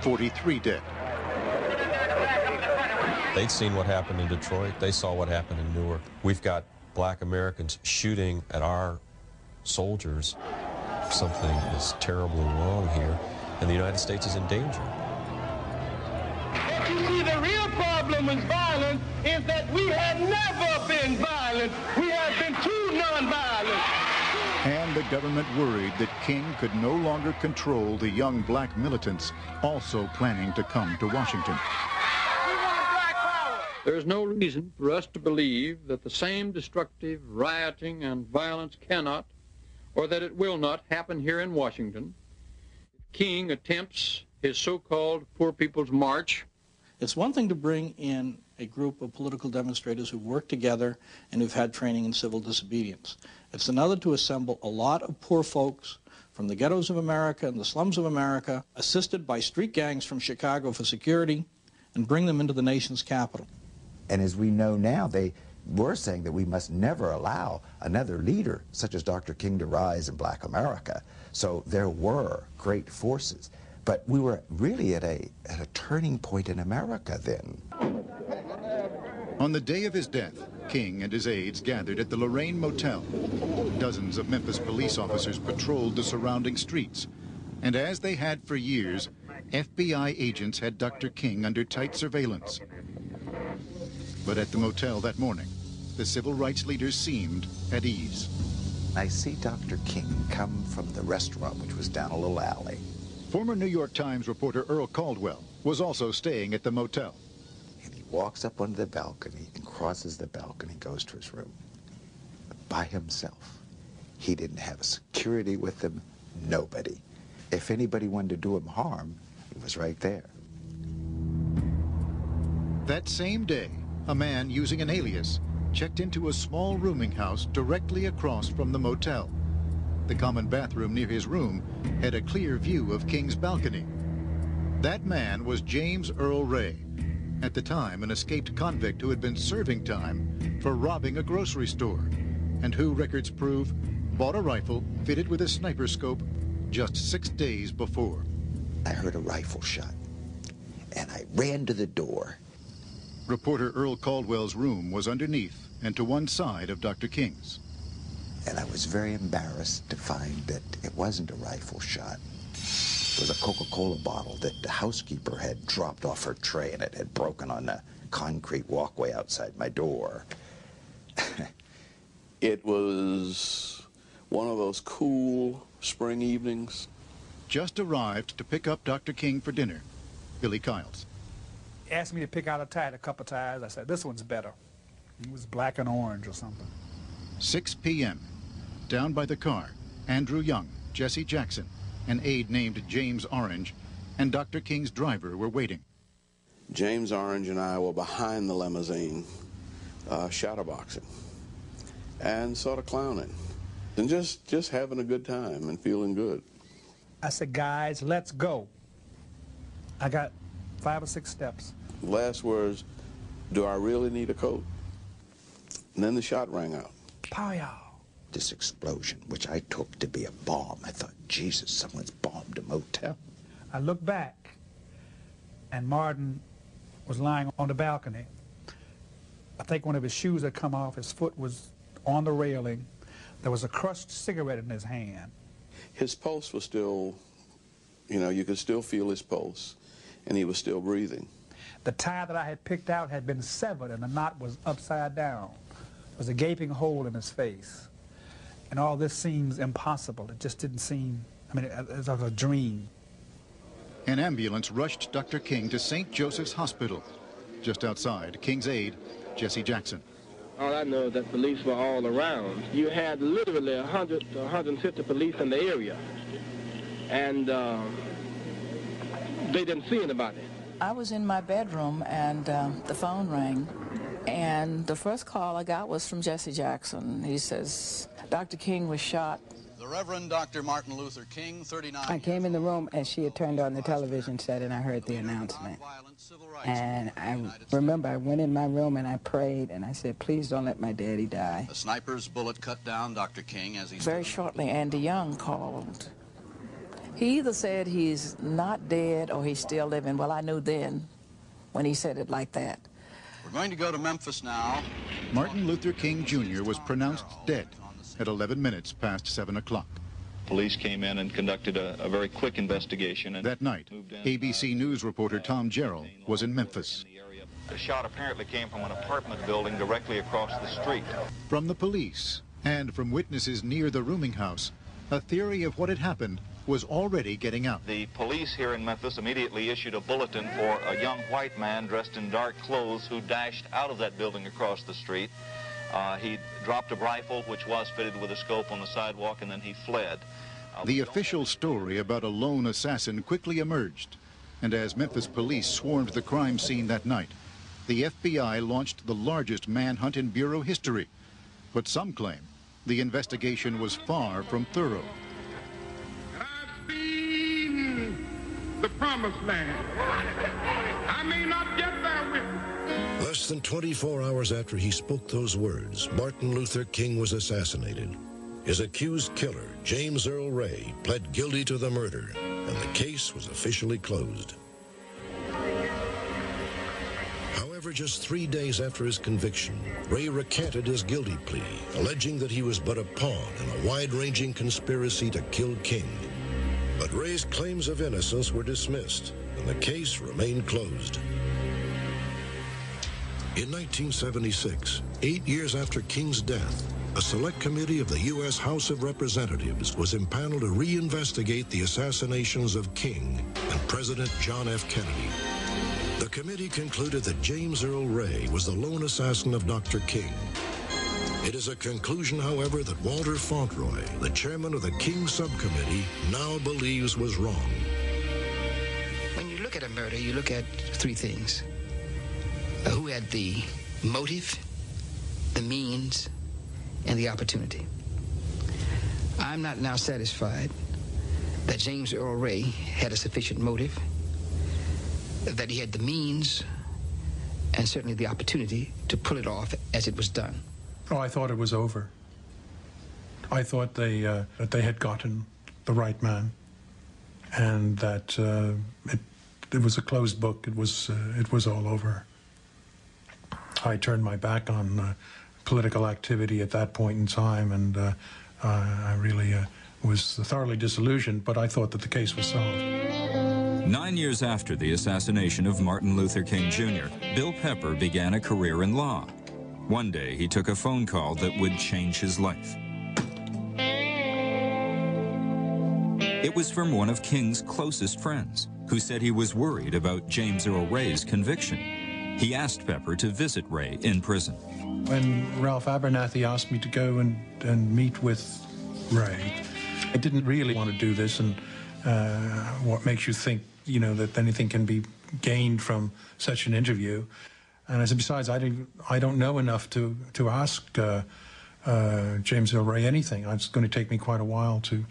forty-three dead. They'd seen what happened in Detroit. They saw what happened in Newark. We've got Black Americans shooting at our soldiers. Something is terribly wrong here, and the United States is in danger. But you see, the real problem with violence is that we have never been violent. We have been too nonviolent. And the government worried that King could no longer control the young black militants also planning to come to Washington. There's no reason for us to believe that the same destructive rioting and violence cannot, or that it will not, happen here in Washington if King attempts his so-called Poor People's March. It's one thing to bring in a group of political demonstrators who work together and who've had training in civil disobedience. It's another to assemble a lot of poor folks from the ghettos of America and the slums of America, assisted by street gangs from Chicago for security, and bring them into the nation's capital. And as we know now, they were saying that we must never allow another leader such as Doctor King to rise in black America. So there were great forces. But we were really at a, at a turning point in America then. On the day of his death, King and his aides gathered at the Lorraine Motel. Dozens of Memphis police officers patrolled the surrounding streets. And as they had for years, F B I agents had Doctor King under tight surveillance. But at the motel that morning, the civil rights leaders seemed at ease. I see Doctor King come from the restaurant, which was down a little alley. Former New York Times reporter Earl Caldwell was also staying at the motel. And he walks up onto the balcony and crosses the balcony, goes to his room by himself. He didn't have security with him, nobody. If anybody wanted to do him harm, he was right there. That same day, a man using an alias checked into a small rooming house directly across from the motel. The common bathroom near his room had a clear view of King's balcony. That man was James Earl Ray, at the time an escaped convict who had been serving time for robbing a grocery store, and who, records prove, bought a rifle fitted with a sniper scope just six days before. I heard a rifle shot, and I ran to the door. Reporter Earl Caldwell's room was underneath and to one side of Doctor King's. And I was very embarrassed to find that it wasn't a rifle shot. was a Coca-Cola bottle that the housekeeper had dropped off her tray, and it had broken on the concrete walkway outside my door. It was one of those cool spring evenings. Just arrived to pick up Doctor King for dinner, Billy Kyles. He asked me to pick out a tie, a cup of ties. I said, this one's better. It was black and orange or something. six p m Down by the car, Andrew Young, Jesse Jackson, an aide named James Orange, and Doctor King's driver were waiting. James Orange and I were behind the limousine, uh, shadowboxing and sort of clowning and just, just having a good time and feeling good. I said, guys, let's go. I got five or six steps. Last words, do I really need a coat? And then the shot rang out. Pow-yow. This explosion, which I took to be a bomb. I thought, Jesus, someone's bombed a motel. I looked back, and Martin was lying on the balcony. I think one of his shoes had come off. His foot was on the railing. There was a crushed cigarette in his hand. His pulse was still, you know, you could still feel his pulse, and he was still breathing. The tie that I had picked out had been severed, and the knot was upside down. There was a gaping hole in his face. And all this seems impossible. It just didn't seem, I mean, it, it was a dream. An ambulance rushed Doctor King to Saint Joseph's Hospital. Just outside, King's aide, Jesse Jackson. All I know is that police were all around. You had literally a hundred to a hundred fifty police in the area. And uh, they didn't see anybody. I was in my bedroom and uh, the phone rang. And the first call I got was from Jesse Jackson. He says, Doctor King was shot. The Reverend Doctor Martin Luther King, thirty-nine. I came in the room and she had turned on the television set and I heard the announcement. And I remember I went in my room and I prayed and I said, please don't let my daddy die. A sniper's bullet cut down Doctor King as he... Very shortly, Andy Young called. He either said he's not dead or he's still living. Well, I knew then when he said it like that. We're going to go to Memphis now. Martin Luther King Junior was pronounced dead at eleven minutes past seven o'clock. Police came in and conducted a, a very quick investigation. And that night, A B C News reporter Tom Gerald was in Memphis. The shot apparently came from an apartment building directly across the street. From the police and from witnesses near the rooming house, a theory of what had happened was already getting out. The police here in Memphis immediately issued a bulletin for a young white man dressed in dark clothes who dashed out of that building across the street. Uh, he dropped a rifle, which was fitted with a scope, on the sidewalk, and then he fled. Uh, the official story about a lone assassin quickly emerged, and as Memphis police swarmed the crime scene that night, the F B I launched the largest manhunt in Bureau history. But some claim the investigation was far from thorough. I've seen the promised land. I may not get there with you. Less than twenty-four hours after he spoke those words, Martin Luther King was assassinated. His accused killer, James Earl Ray, pled guilty to the murder, and the case was officially closed. However, just three days after his conviction, Ray recanted his guilty plea, alleging that he was but a pawn in a wide-ranging conspiracy to kill King. But Ray's claims of innocence were dismissed, and the case remained closed. In nineteen seventy-six, eight years after King's death, a select committee of the U S House of Representatives was impaneled to reinvestigate the assassinations of King and President John F. Kennedy. The committee concluded that James Earl Ray was the lone assassin of Doctor King. It is a conclusion, however, that Walter Fauntroy, the chairman of the King subcommittee, now believes was wrong. When you look at a murder, you look at three things. Uh, who had the motive, the means, and the opportunity. I'm not now satisfied that James Earl Ray had a sufficient motive, that he had the means, and certainly the opportunity to pull it off as it was done. Oh, I thought it was over. I thought they, uh, that they had gotten the right man, and that uh, it, it was a closed book. It was, uh, it was all over. I turned my back on uh, political activity at that point in time, and uh, uh, I really uh, was thoroughly disillusioned, but I thought that the case was solved. Nine years after the assassination of Martin Luther King Junior, Bill Pepper began a career in law. One day, he took a phone call that would change his life. It was from one of King's closest friends, who said he was worried about James Earl Ray's conviction. He asked Pepper to visit Ray in prison. When Ralph Abernathy asked me to go and, and meet with Ray, I didn't really want to do this, and uh, what makes you think, you know, that anything can be gained from such an interview? And I said, besides, I didn't, I don't know enough to, to ask uh, uh, James Earl Ray anything. It's going to take me quite a while to,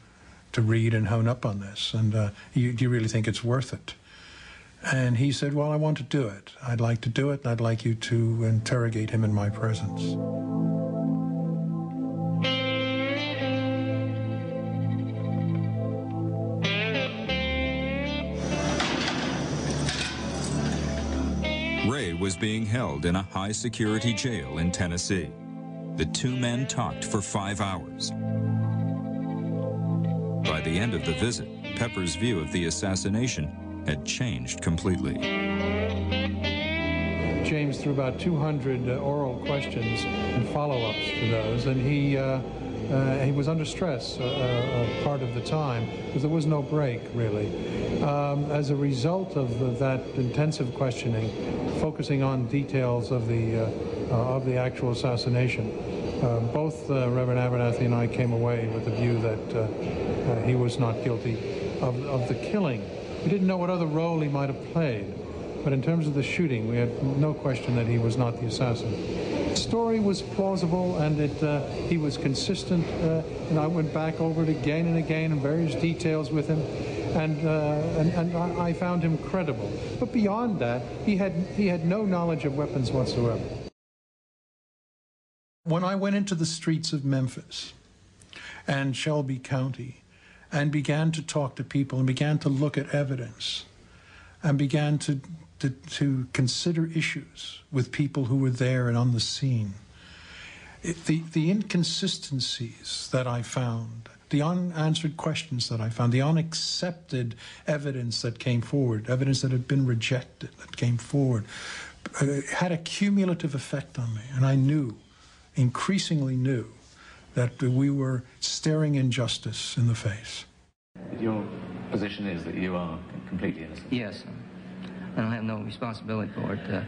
to read and hone up on this. And uh, you, do you really think it's worth it? And he said, well, I want to do it. I'd like to do it, and I'd like you to interrogate him in my presence. Ray was being held in a high-security jail in Tennessee. The two men talked for five hours. By the end of the visit, Pepper's view of the assassination had changed completely. James threw about two hundred uh, oral questions and follow-ups to those, and he, uh, uh, he was under stress uh, uh, part of the time, because there was no break, really. Um, as a result of the, that intensive questioning, focusing on details of the, uh, uh, of the actual assassination. Uh, both uh, Reverend Abernathy and I came away with the view that uh, uh, he was not guilty of, of the killing. We didn't know what other role he might have played, but in terms of the shooting, we had no question that he was not the assassin. The story was plausible, and it, uh, he was consistent, uh, and I went back over it again and again in various details with him. And, uh, and and I found him credible. But beyond that, he had he had no knowledge of weapons whatsoever. When I went into the streets of Memphis and Shelby County and began to talk to people and began to look at evidence and began to, to, to consider issues with people who were there and on the scene, it, the, the inconsistencies that I found, the unanswered questions that I found, the unaccepted evidence that came forward, evidence that had been rejected, that came forward, had a cumulative effect on me. And I knew, increasingly knew, that we were staring injustice in the face. Your position is that you are completely innocent? Yes. I don't have no responsibility for it. Uh,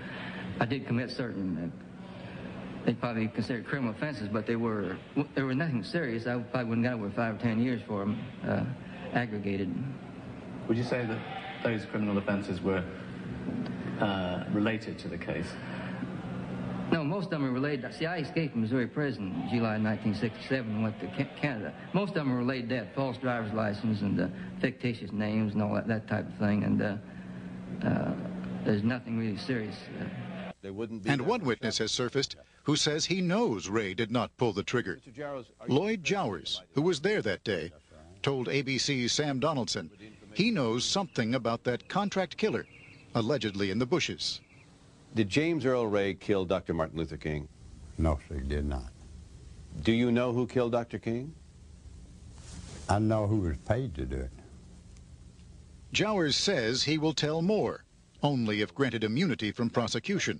I did commit certain... Uh, They probably considered criminal offenses, but they were there were nothing serious. I probably wouldn't got over five or ten years for them, uh, aggregated. Would you say that those criminal offenses were uh, related to the case? No, most of them are related. See, I escaped from Missouri prison in July nineteen sixty-seven and went to Canada. Most of them are related to that, false driver's license and uh, fictitious names and all that, that type of thing. And uh, uh, there's nothing really serious. Uh, There wouldn't be and one witness has surfaced who says he knows Ray did not pull the trigger. Lloyd Jowers, who was there that day, told A B C's Sam Donaldson he knows something about that contract killer, allegedly in the bushes. Did James Earl Ray kill Doctor Martin Luther King? No, sir, he did not. Do you know who killed Doctor King? I know who was paid to do it. Jowers says he will tell more, only if granted immunity from prosecution.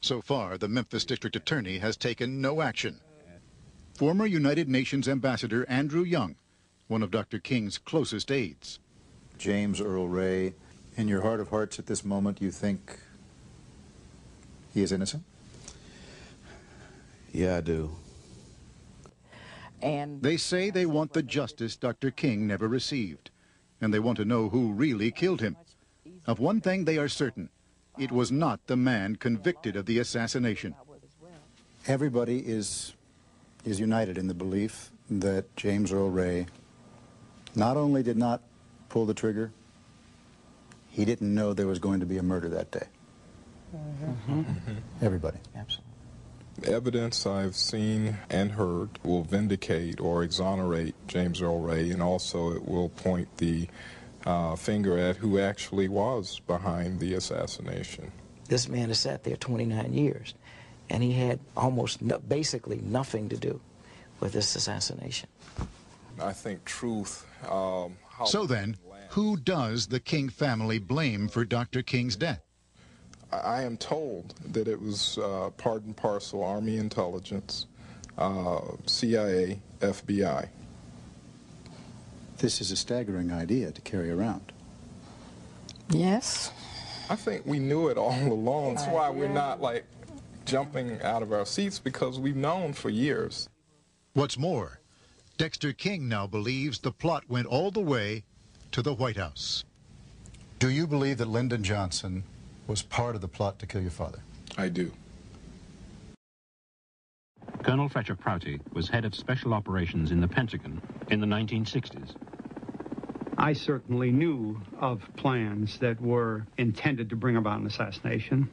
So far, the Memphis District Attorney has taken no action. Former United Nations Ambassador Andrew Young, one of Doctor King's closest aides. James Earl Ray, in your heart of hearts at this moment, you think he is innocent? Yeah, I do. And they say they want the justice Doctor King never received, and they want to know who really killed him. Of one thing they are certain, it was not the man convicted of the assassination. Everybody is, is united in the belief that James Earl Ray not only did not pull the trigger, he didn't know there was going to be a murder that day. Mm-hmm. Everybody. Absolutely. The evidence I've seen and heard will vindicate or exonerate James Earl Ray, and also it will point the Uh, finger at who actually was behind the assassination. This man has sat there twenty-nine years, and he had almost no, basically nothing to do with this assassination. I think truth. Um, how so then, who does the King family blame for Doctor King's death? I am told that it was uh, part and parcel Army intelligence, uh, C I A, F B I. This is a staggering idea to carry around. Yes. I think we knew it all along. That's why we're not like jumping out of our seats, because we've known for years. What's more, Dexter King now believes the plot went all the way to the White House. Do you believe that Lyndon Johnson was part of the plot to kill your father? I do. Colonel Fletcher Prouty was head of special operations in the Pentagon in the nineteen sixties. I certainly knew of plans that were intended to bring about an assassination.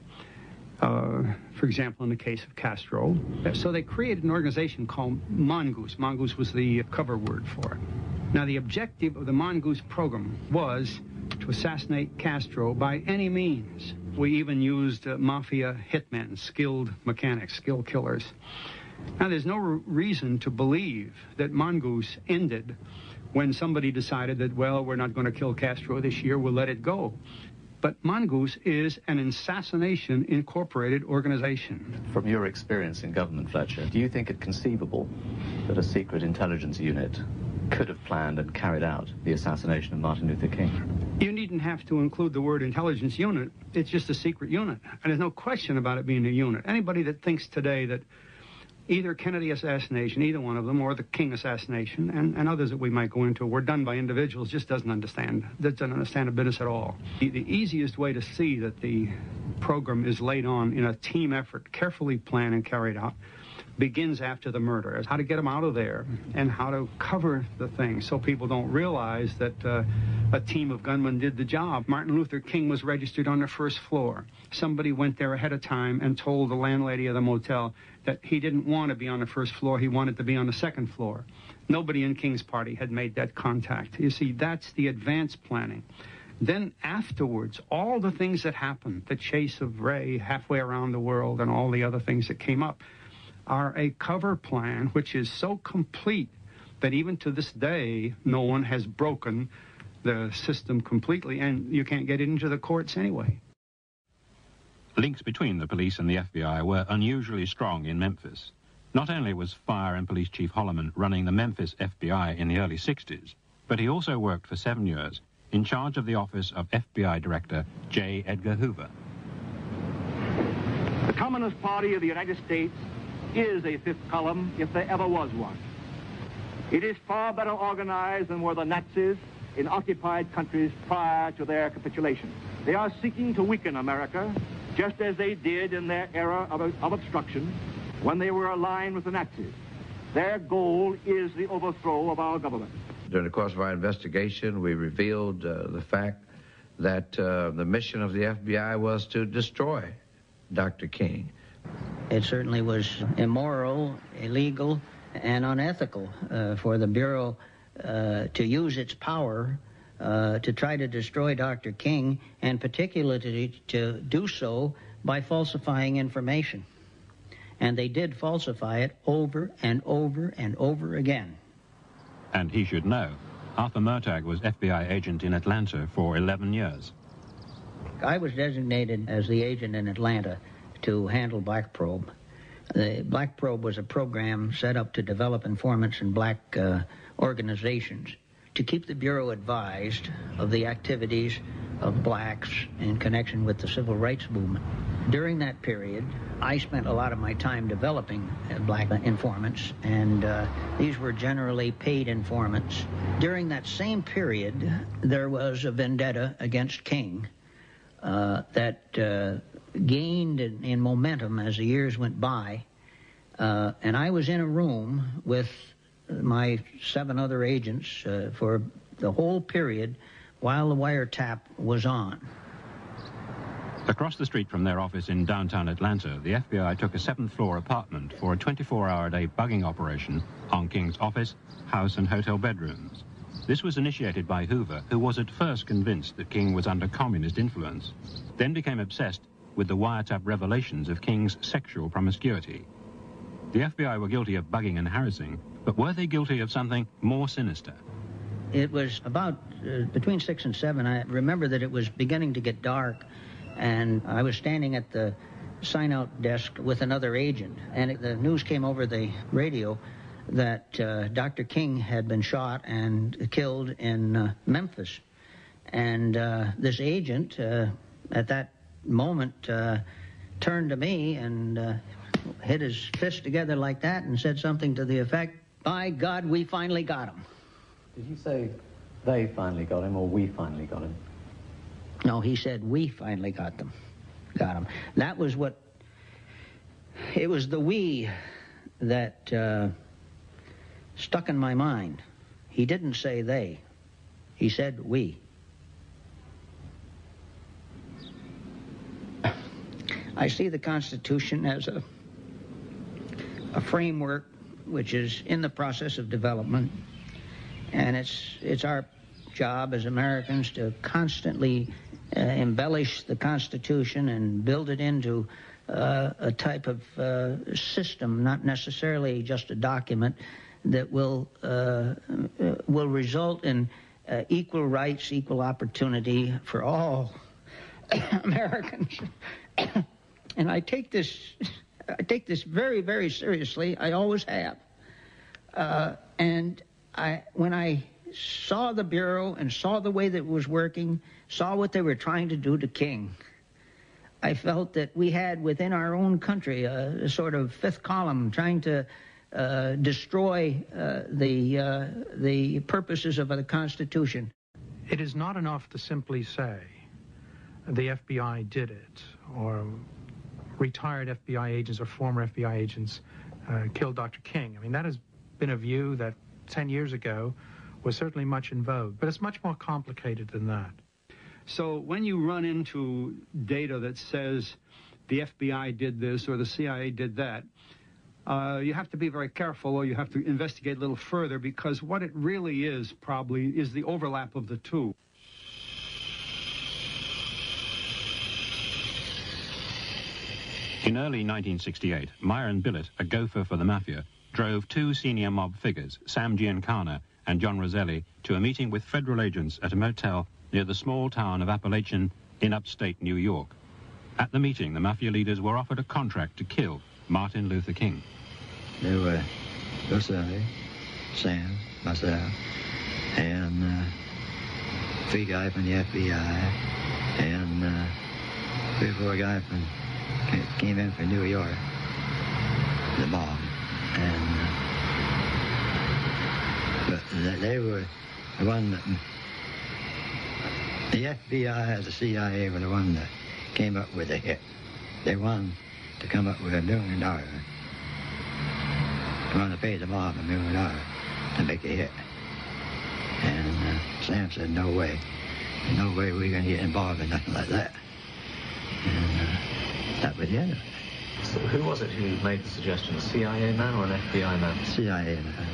Uh, for example, in the case of Castro. So they created an organization called Mongoose. Mongoose was the cover word for it. Now, the objective of the Mongoose program was to assassinate Castro by any means. We even used uh, mafia hitmen, skilled mechanics, skilled killers. Now, there's no reason to believe that Mongoose ended when somebody decided that, well, we're not going to kill Castro this year, we'll let it go. But Mongoose is an assassination incorporated organization. From your experience in government, Fletcher, do you think it conceivable that a secret intelligence unit could have planned and carried out the assassination of Martin Luther King? You needn't have to include the word intelligence unit. It's just a secret unit. And there's no question about it being a unit. Anybody that thinks today that either Kennedy assassination, either one of them, or the King assassination, and, and others that we might go into, were done by individuals, just doesn't understand, doesn't understand the business at all. The, the easiest way to see that the program is laid on in a team effort, carefully planned and carried out, begins after the murder. How to get them out of there, and how to cover the thing so people don't realize that uh, a team of gunmen did the job. Martin Luther King was registered on the first floor. Somebody went there ahead of time and told the landlady of the motel that he didn't want to be on the first floor, he wanted to be on the second floor. Nobody in King's party had made that contact. You see, that's the advance planning. Then afterwards, all the things that happened, the chase of Ray halfway around the world and all the other things that came up, are a cover plan which is so complete that even to this day, no one has broken the system completely, and you can't get it into the courts anyway. Links between the police and the F B I were unusually strong in Memphis. Not only was Fire and Police Chief Holloman running the Memphis F B I in the early sixties, but he also worked for seven years in charge of the office of F B I Director J. Edgar Hoover. The Communist Party of the United States is a fifth column, if there ever was one. It is far better organized than were the Nazis in occupied countries prior to their capitulation. They are seeking to weaken America, just as they did in their era of, of obstruction when they were aligned with the Nazis. Their goal is the overthrow of our government. During the course of our investigation, we revealed uh, the fact that uh, the mission of the F B I was to destroy Doctor King. It certainly was immoral, illegal, and unethical uh, for the Bureau uh, to use its power uh, to try to destroy Doctor King, and particularly to do so by falsifying information. And they did falsify it over and over and over again. And he should know. Arthur Murtagh was F B I agent in Atlanta for eleven years. I was designated as the agent in Atlanta to handle Black Probe. The Black Probe was a program set up to develop informants in black uh, organizations to keep the Bureau advised of the activities of blacks in connection with the civil rights movement. During that period, I spent a lot of my time developing uh, black informants, and uh, these were generally paid informants. During that same period, there was a vendetta against King uh, that uh, gained in, in momentum as the years went by, uh, and I was in a room with my seven other agents uh, for the whole period while the wiretap was on. Across the street from their office in downtown Atlanta, the F B I took a seventh floor apartment for a twenty-four hour a day bugging operation on King's office, house and hotel bedrooms. This was initiated by Hoover, who was at first convinced that King was under communist influence, then became obsessed with the wiretap revelations of King's sexual promiscuity. The F B I were guilty of bugging and harassing But were they guilty of something more sinister? It was about uh, between six and seven. I remember that it was beginning to get dark, and I was standing at the sign-out desk with another agent, and it, the news came over the radio that uh, Doctor King had been shot and killed in uh, Memphis. And uh, this agent, uh, at that moment, uh, turned to me and uh, hit his fist together like that and said something to the effect, "By God, we finally got him." Did you say they finally got him or we finally got him? No, he said we finally got them. Got him. That was what... It was the we that uh, stuck in my mind. He didn't say they. He said we. I see the Constitution as a, a framework which is in the process of development, and it's, it's our job as Americans to constantly uh, embellish the Constitution and build it into uh, a type of uh, system, not necessarily just a document, that will, uh, will result in uh, equal rights, equal opportunity for all Americans. And I take this, I take this very, very seriously. I always have. Uh, and I, when I saw the Bureau and saw the way that it was working, saw what they were trying to do to King, I felt that we had within our own country a, a sort of fifth column trying to uh, destroy uh, the uh, the purposes of the Constitution. It is not enough to simply say the F B I did it, or retired F B I agents or former F B I agents uh, killed Doctor King. I mean, that has been a view that ten years ago was certainly much in vogue, but it's much more complicated than that. So when you run into data that says the F B I did this or the C I A did that, uh, you have to be very careful, or you have to investigate a little further, because what it really is probably is the overlap of the two. In early nineteen sixty-eight, Myron Billett, a gopher for the Mafia, drove two senior mob figures, Sam Giancana and John Roselli, to a meeting with federal agents at a motel near the small town of Appalachian in upstate New York. At the meeting, the Mafia leaders were offered a contract to kill Martin Luther King. There were Roselli, Sam, myself, and uh, three guys from the F B I, and uh, three or four guys from... came in from New York, the mob, and uh, but they were the one that, the F B I and the C I A were the one that came up with the hit. They wanted to come up with a million dollars. They wanted to pay the mob a million dollars to make a hit. And uh, Sam said, no way, no way we're going to get involved in nothing like that. And, uh, that was the end of it. So who was it who made the suggestion? A C I A man or an F B I man? C I A man.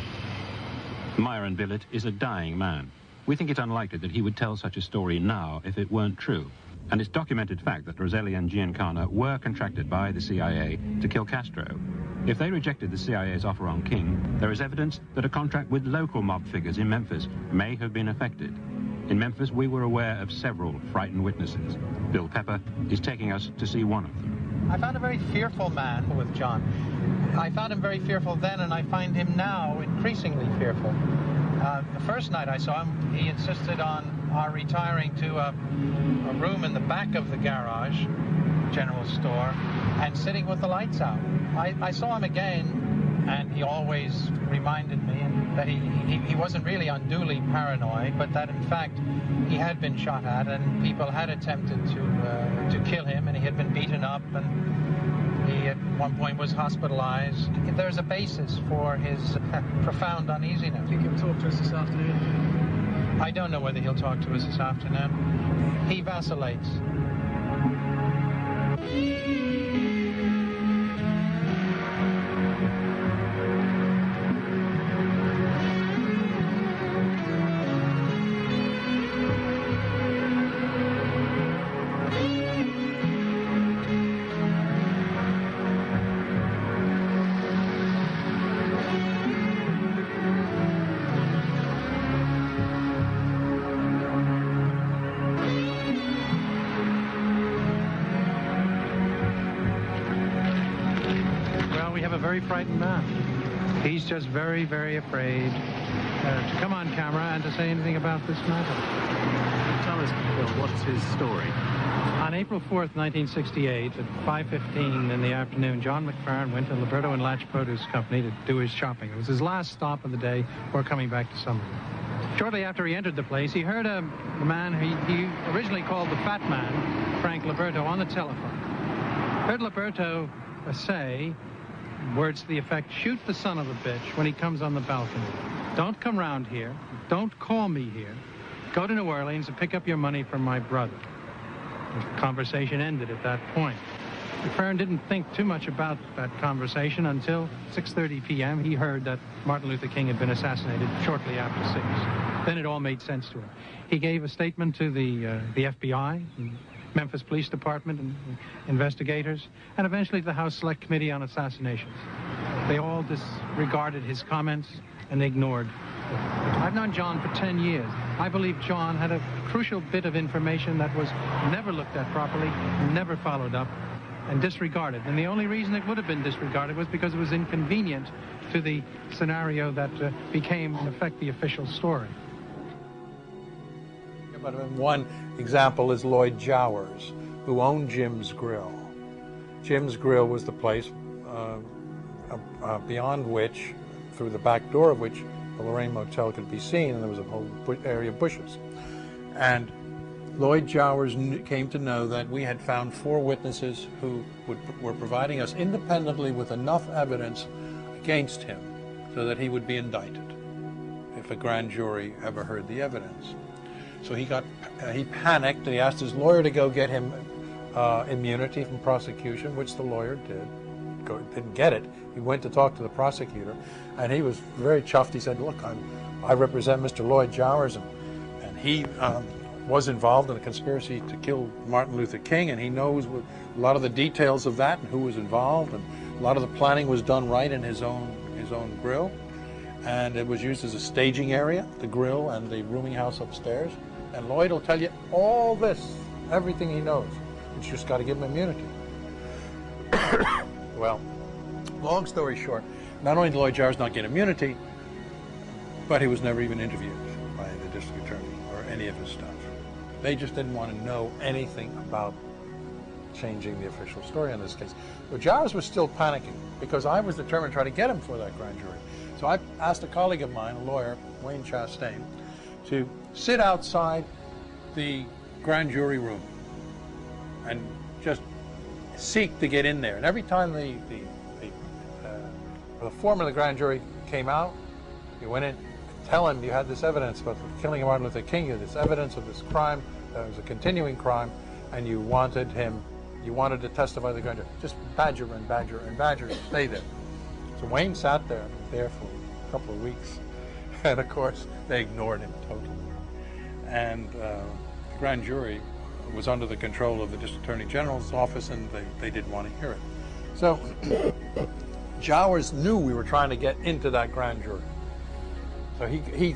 Myron Billett is a dying man. We think it unlikely that he would tell such a story now if it weren't true. And it's documented fact that Roselli and Giancana were contracted by the C I A to kill Castro. If they rejected the C I A's offer on King, there is evidence that a contract with local mob figures in Memphis may have been affected. In Memphis, we were aware of several frightened witnesses. Bill Pepper is taking us to see one of them. I found a very fearful man with John. I found him very fearful then, and I find him now increasingly fearful. Uh, the first night I saw him, he insisted on our retiring to a, a room in the back of the garage, general store, and sitting with the lights out. I, I saw him again, and he always reminded me that he, he, he wasn't really unduly paranoid, but that in fact he had been shot at and people had attempted to uh, to kill him, and he had been beaten up, and he at one point was hospitalized. There's a basis for his uh, profound uneasiness. I think he'll talk to us this afternoon. I don't know whether he'll talk to us this afternoon. He vacillates. we have a very frightened man. He's just very, very afraid uh, to come on camera and to say anything about this matter. Tell us, Bill, what's his story? On April fourth, nineteen sixty-eight, at five fifteen in the afternoon, John McFarren went to Liberto and Latch Produce Company to do his shopping. It was his last stop of the day before coming back to Summerlin. Shortly after he entered the place, he heard a man he, he originally called the Fat Man, Frank Liberto, on the telephone. Heard Liberto say words to the effect, shoot the son of a bitch when he comes on the balcony. Don't come round here. Don't call me here. Go to New Orleans and pick up your money from my brother. The conversation ended at that point. McFarren didn't think too much about that conversation until six thirty p m He heard that Martin Luther King had been assassinated shortly after six. Then it all made sense to him. He gave a statement to the, uh, the F B I, and Memphis Police Department, and investigators, and eventually the House Select Committee on Assassinations. They all disregarded his comments and ignored. I've known John for ten years. I believe John had a crucial bit of information that was never looked at properly, never followed up, and disregarded. And the only reason it would have been disregarded was because it was inconvenient to the scenario that uh, became, in effect, the official story. But one example is Lloyd Jowers, who owned Jim's Grill. Jim's Grill was the place uh, uh, beyond which, through the back door of which, the Lorraine Motel could be seen, and there was a whole area of bushes. And Lloyd Jowers came to know that we had found four witnesses who would, were providing us independently with enough evidence against him so that he would be indicted if a grand jury ever heard the evidence. So he got, uh, he panicked, and he asked his lawyer to go get him uh, immunity from prosecution, which the lawyer did. Go, didn't get it. He went to talk to the prosecutor, and he was very chuffed. He said, look, I'm, I represent Mister Lloyd Jowers, and, and he um, was involved in a conspiracy to kill Martin Luther King, and he knows a lot of the details of that and who was involved, and a lot of the planning was done right in his own, his own grill. And it was used as a staging area, the grill and the rooming house upstairs. And Lloyd will tell you all this, everything he knows. It's just got to give him immunity. Well, long story short, not only did Lloyd Jowers not get immunity, but he was never even interviewed by the district attorney or any of his stuff. They just didn't want to know anything about changing the official story in this case. But Jowers was still panicking, because I was determined to try to get him for that grand jury. So I asked a colleague of mine, a lawyer, Wayne Chastain, to sit outside the grand jury room and just seek to get in there. And every time the, the, the, uh, the foreman of the grand jury came out, you went in to tell him you had this evidence about the killing of Martin Luther King, you had this evidence of this crime, that it was a continuing crime, and you wanted him, you wanted to testify to the grand jury. Just badger and badger and badger, stay there. So Wayne sat there, there for a couple of weeks, and of course they ignored him totally. And uh, the grand jury was under the control of the district attorney general's office, and they, they didn't want to hear it. So Jowers knew we were trying to get into that grand jury. So he, he,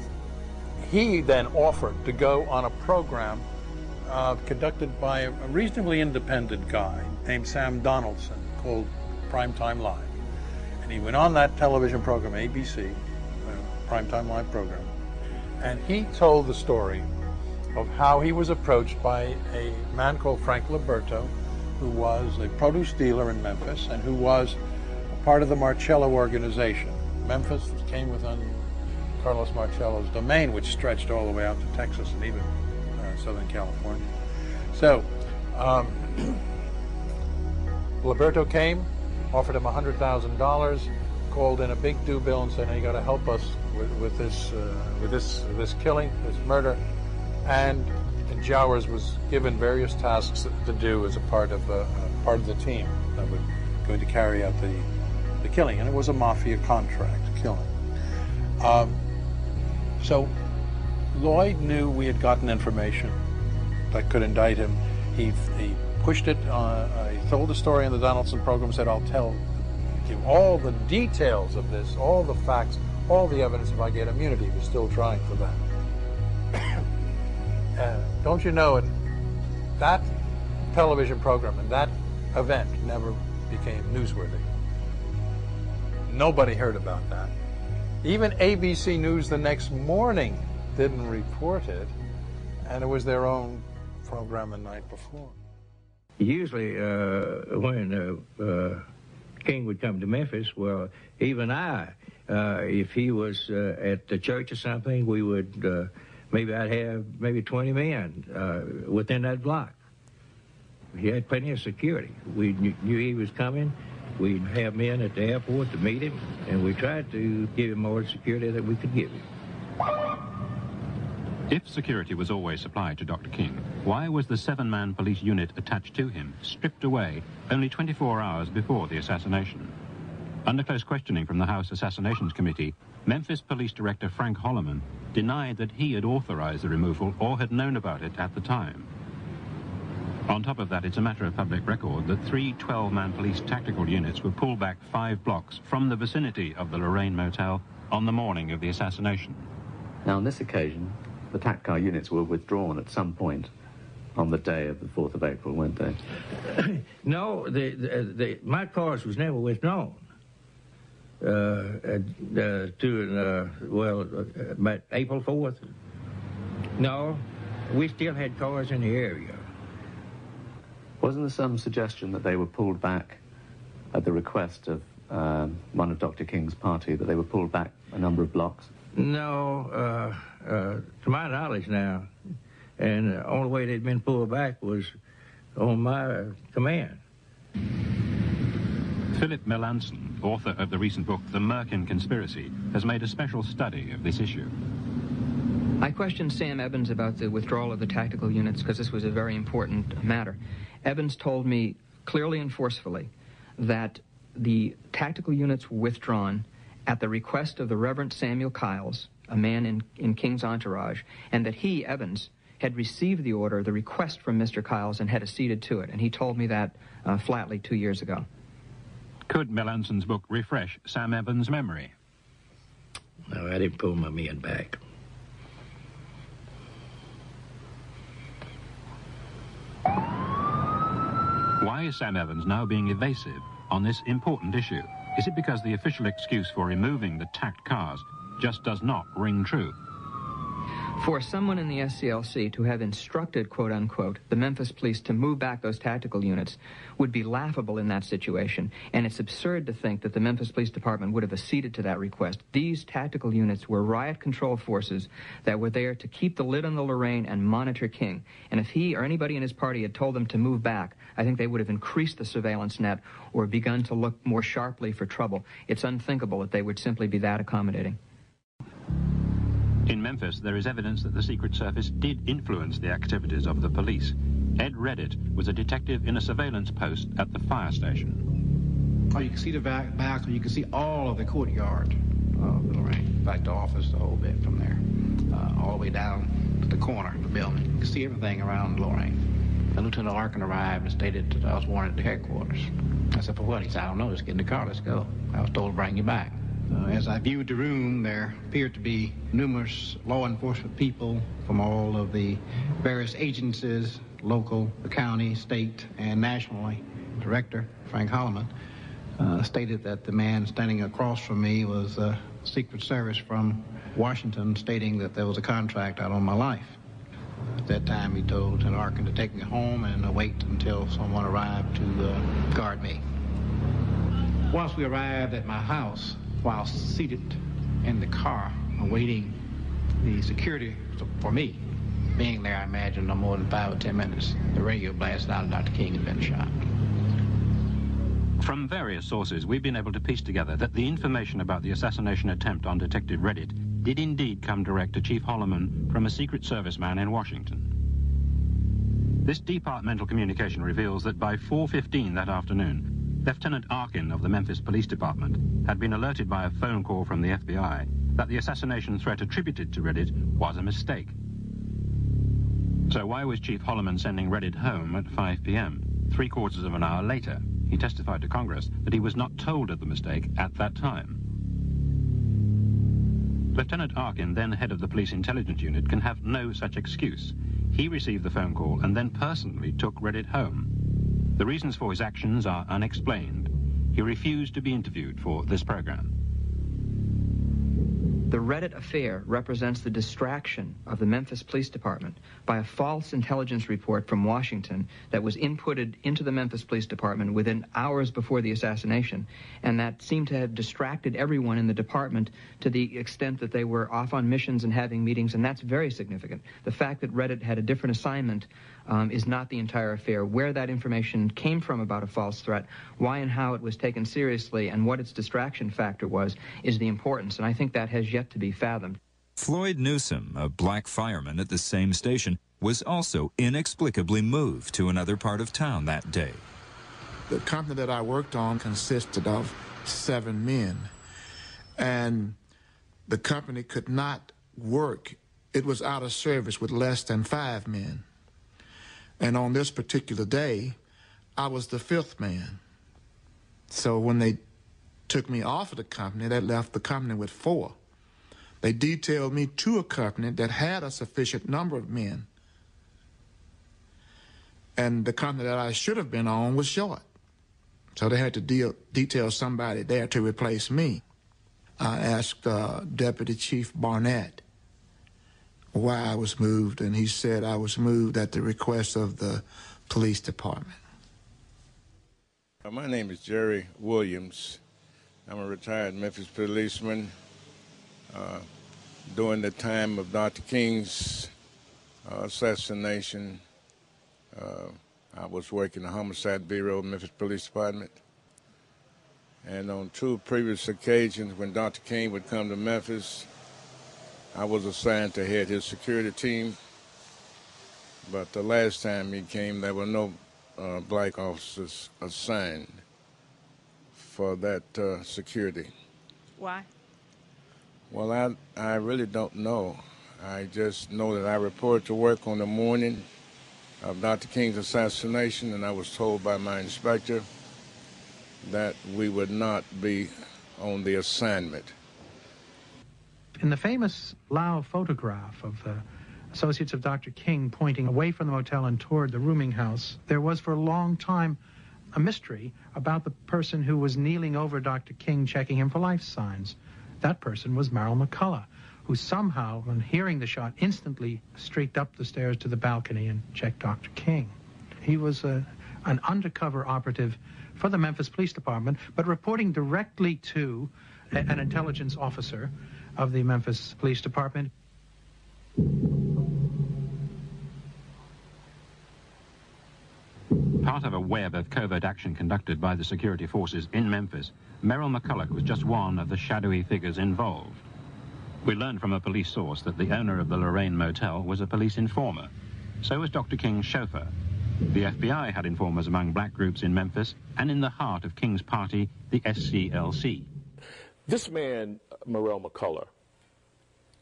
he then offered to go on a program uh, conducted by a reasonably independent guy named Sam Donaldson called Primetime Live. He went on that television program, A B C, uh, Primetime Live program, and he told the story of how he was approached by a man called Frank Liberto, who was a produce dealer in Memphis and who was a part of the Marcello organization. Memphis came within Carlos Marcello's domain, which stretched all the way out to Texas and even uh, Southern California. So um, Liberto came, offered him one hundred thousand dollars, called in a big do bill and said, hey, you got to help us with, with this, uh, with this, this killing, this murder. And Jowers was given various tasks to do as a part of the uh, part of the team that was going to carry out the the killing, and it was a mafia contract killing. Um, so Lloyd knew we had gotten information that could indict him. He he. pushed it, uh, I told the story in the Donaldson program, said I'll tell you all the details of this, all the facts, all the evidence if I get immunity. He was still trying for that. uh, don't you know it? That television program and that event never became newsworthy. Nobody heard about that. Even A B C News the next morning didn't report it, and it was their own program the night before. Usually uh, when uh, uh, King would come to Memphis, well, even I, uh, if he was uh, at the church or something, we would, uh, maybe I'd have maybe twenty men uh, within that block. He had plenty of security. We knew he was coming. We'd have men at the airport to meet him, and we tried to give him more security that we could give him. If security was always supplied to Doctor King, why was the seven-man police unit attached to him stripped away only twenty-four hours before the assassination? Under close questioning from the House Assassinations Committee, Memphis Police Director Frank Holloman denied that he had authorized the removal or had known about it at the time. On top of that, it's a matter of public record that three twelve-man police tactical units were pulled back five blocks from the vicinity of the Lorraine Motel on the morning of the assassination. Now, on this occasion, the tactical units were withdrawn at some point on the day of the fourth of April, weren't they? No, the, the, the, my cause was never withdrawn. Uh, uh, to, uh, well, uh, but April fourth? No, we still had cars in the area. Wasn't there some suggestion that they were pulled back at the request of um, one of Doctor King's party, that they were pulled back a number of blocks? No, uh, uh, to my knowledge now, and the only way they'd been pulled back was on my command. Philip Melanson, author of the recent book The Merkin Conspiracy, has made a special study of this issue. I questioned Sam Evans about the withdrawal of the tactical units because this was a very important matter. Evans told me clearly and forcefully that the tactical units were withdrawn at the request of the Reverend Samuel Kyles, a man in, in King's entourage, and that he, Evans, had received the order, the request from Mister Kyles, and had acceded to it. And he told me that uh, flatly two years ago. Could Melanson's book refresh Sam Evans' memory? No, I didn't pull my men back. Why is Sam Evans now being evasive on this important issue? Is it because the official excuse for removing the tacked cars just does not ring true? For someone in the S C L C to have instructed, quote-unquote, the Memphis police to move back those tactical units would be laughable in that situation, and it's absurd to think that the Memphis Police Department would have acceded to that request. These tactical units were riot control forces that were there to keep the lid on the Lorraine and monitor King, and if he or anybody in his party had told them to move back, I think they would have increased the surveillance net or begun to look more sharply for trouble. It's unthinkable that they would simply be that accommodating. In Memphis, there is evidence that the Secret Service did influence the activities of the police. Ed Reddit was a detective in a surveillance post at the fire station. Oh, you can see the back, back you can see all of the courtyard of the Lorraine, back to office, the whole bit from there, uh, all the way down to the corner of the building. You can see everything around Lorraine. And Lieutenant Larkin arrived and stated that I was wanted at headquarters. I said, for what? He said, I don't know, just get in the car, let's go. I was told to bring you back. Uh, as I viewed the room, there appeared to be numerous law enforcement people from all of the various agencies, local, county, state, and nationally. Director Frank Holloman uh, stated that the man standing across from me was uh, Secret Service from Washington, stating that there was a contract out on my life. At that time, he told Lieutenant Arkin to take me home and wait until someone arrived to uh, guard me. Once we arrived at my house, while seated in the car awaiting the security for me being there, I imagine no more than five or ten minutes, the radio blasted out and Doctor King had been shot. From various sources, we've been able to piece together that the information about the assassination attempt on Detective Reddit did indeed come direct to Chief Holloman from a Secret Service man in Washington. This departmental communication reveals that by four fifteen that afternoon, Lieutenant Arkin of the Memphis Police Department had been alerted by a phone call from the F B I that the assassination threat attributed to Reddit was a mistake. So why was Chief Holloman sending Reddit home at five P M? Three quarters of an hour later, he testified to Congress that he was not told of the mistake at that time. Lieutenant Arkin, then head of the Police Intelligence Unit, can have no such excuse. He received the phone call and then personally took Reddit home. The reasons for his actions are unexplained. He refused to be interviewed for this program. The Reddit affair represents the distraction of the Memphis Police Department by a false intelligence report from Washington that was inputted into the Memphis Police Department within hours before the assassination, and that seemed to have distracted everyone in the department to the extent that they were off on missions and having meetings, and that's very significant. The fact that Reddit had a different assignment um, is not the entire affair. Where that information came from about a false threat, why and how it was taken seriously, and what its distraction factor was, is the importance, and I think that has yet to be fathomed. Floyd Newsom, a black fireman at the same station, was also inexplicably moved to another part of town that day. The company that I worked on consisted of seven men, and the company could not work. It was out of service with less than five men. And on this particular day, I was the fifth man. So when they took me off of the company, they left the company with four. They detailed me to a company that had a sufficient number of men. And the company that I should have been on was short. So they had to deal, detail somebody there to replace me. I asked uh, Deputy Chief Barnett why I was moved, and he said I was moved at the request of the police department. My name is Jerry Williams. I'm a retired Memphis policeman. Uh, during the time of Doctor King's uh, assassination, uh, I was working the Homicide Bureau, Memphis Police Department. And on two previous occasions when Doctor King would come to Memphis, I was assigned to head his security team. But the last time he came, there were no uh, black officers assigned for that uh, security. Why? Well, I, I really don't know. I just know that I reported to work on the morning of Doctor King's assassination, and I was told by my inspector that we would not be on the assignment. In the famous Lao photograph of the associates of Doctor King pointing away from the motel and toward the rooming house, there was for a long time a mystery about the person who was kneeling over Doctor King, checking him for life signs. That person was Merrill McCullough, who somehow, on hearing the shot, instantly streaked up the stairs to the balcony and checked Doctor King. He was a, an undercover operative for the Memphis Police Department, but reporting directly to a, an intelligence officer of the Memphis Police Department. Part of a web of covert action conducted by the security forces in Memphis, Merrill McCullough was just one of the shadowy figures involved. We learned from a police source that the owner of the Lorraine Motel was a police informer. So was Doctor King's chauffeur. The F B I had informers among black groups in Memphis and in the heart of King's party, the S C L C. This man, Merrill McCullough,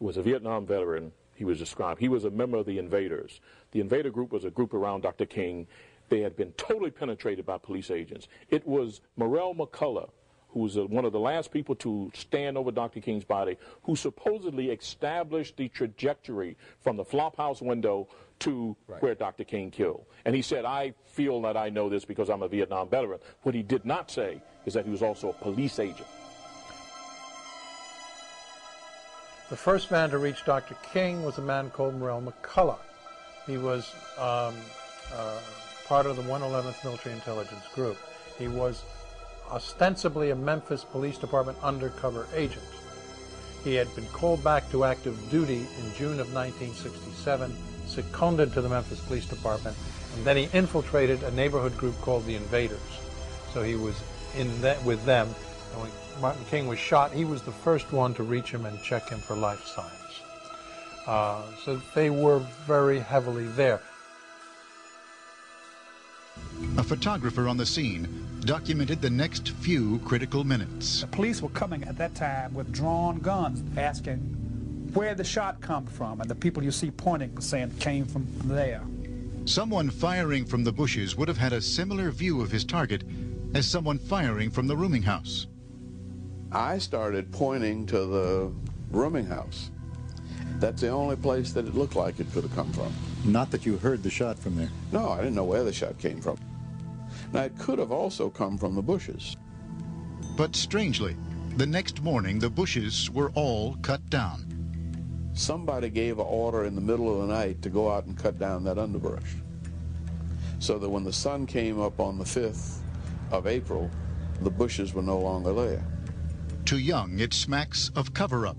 was a Vietnam veteran, he was described. He was a member of the invaders. The invader group was a group around Doctor King. They had been totally penetrated by police agents. It was Merrill McCullough, who was one of the last people to stand over Doctor King's body, who supposedly established the trajectory from the flophouse window to right. where Doctor King killed. And he said, I feel that I know this because I'm a Vietnam veteran. What he did not say is that he was also a police agent. The first man to reach Doctor King was a man called Merrill McCullough. He was um, uh, part of the one eleventh Military Intelligence Group. He was ostensibly a Memphis Police Department undercover agent. He had been called back to active duty in June of nineteen sixty-seven, seconded to the Memphis Police Department, and then he infiltrated a neighborhood group called the Invaders. So he was in that with them, and when Martin King was shot, he was the first one to reach him and check him for life signs. Uh, so they were very heavily there. A photographer on the scene documented the next few critical minutes. The police were coming at that time with drawn guns, asking where the shot come from, and the people you see pointing were saying it came from there. Someone firing from the bushes would have had a similar view of his target as someone firing from the rooming house. I started pointing to the rooming house. That's the only place that it looked like it could have come from. Not that you heard the shot from there? No, I didn't know where the shot came from. Now, it could have also come from the bushes. But strangely, the next morning, the bushes were all cut down. Somebody gave an order in the middle of the night to go out and cut down that underbrush, so that when the sun came up on the fifth of April, the bushes were no longer there. To Young, it smacks of cover-up,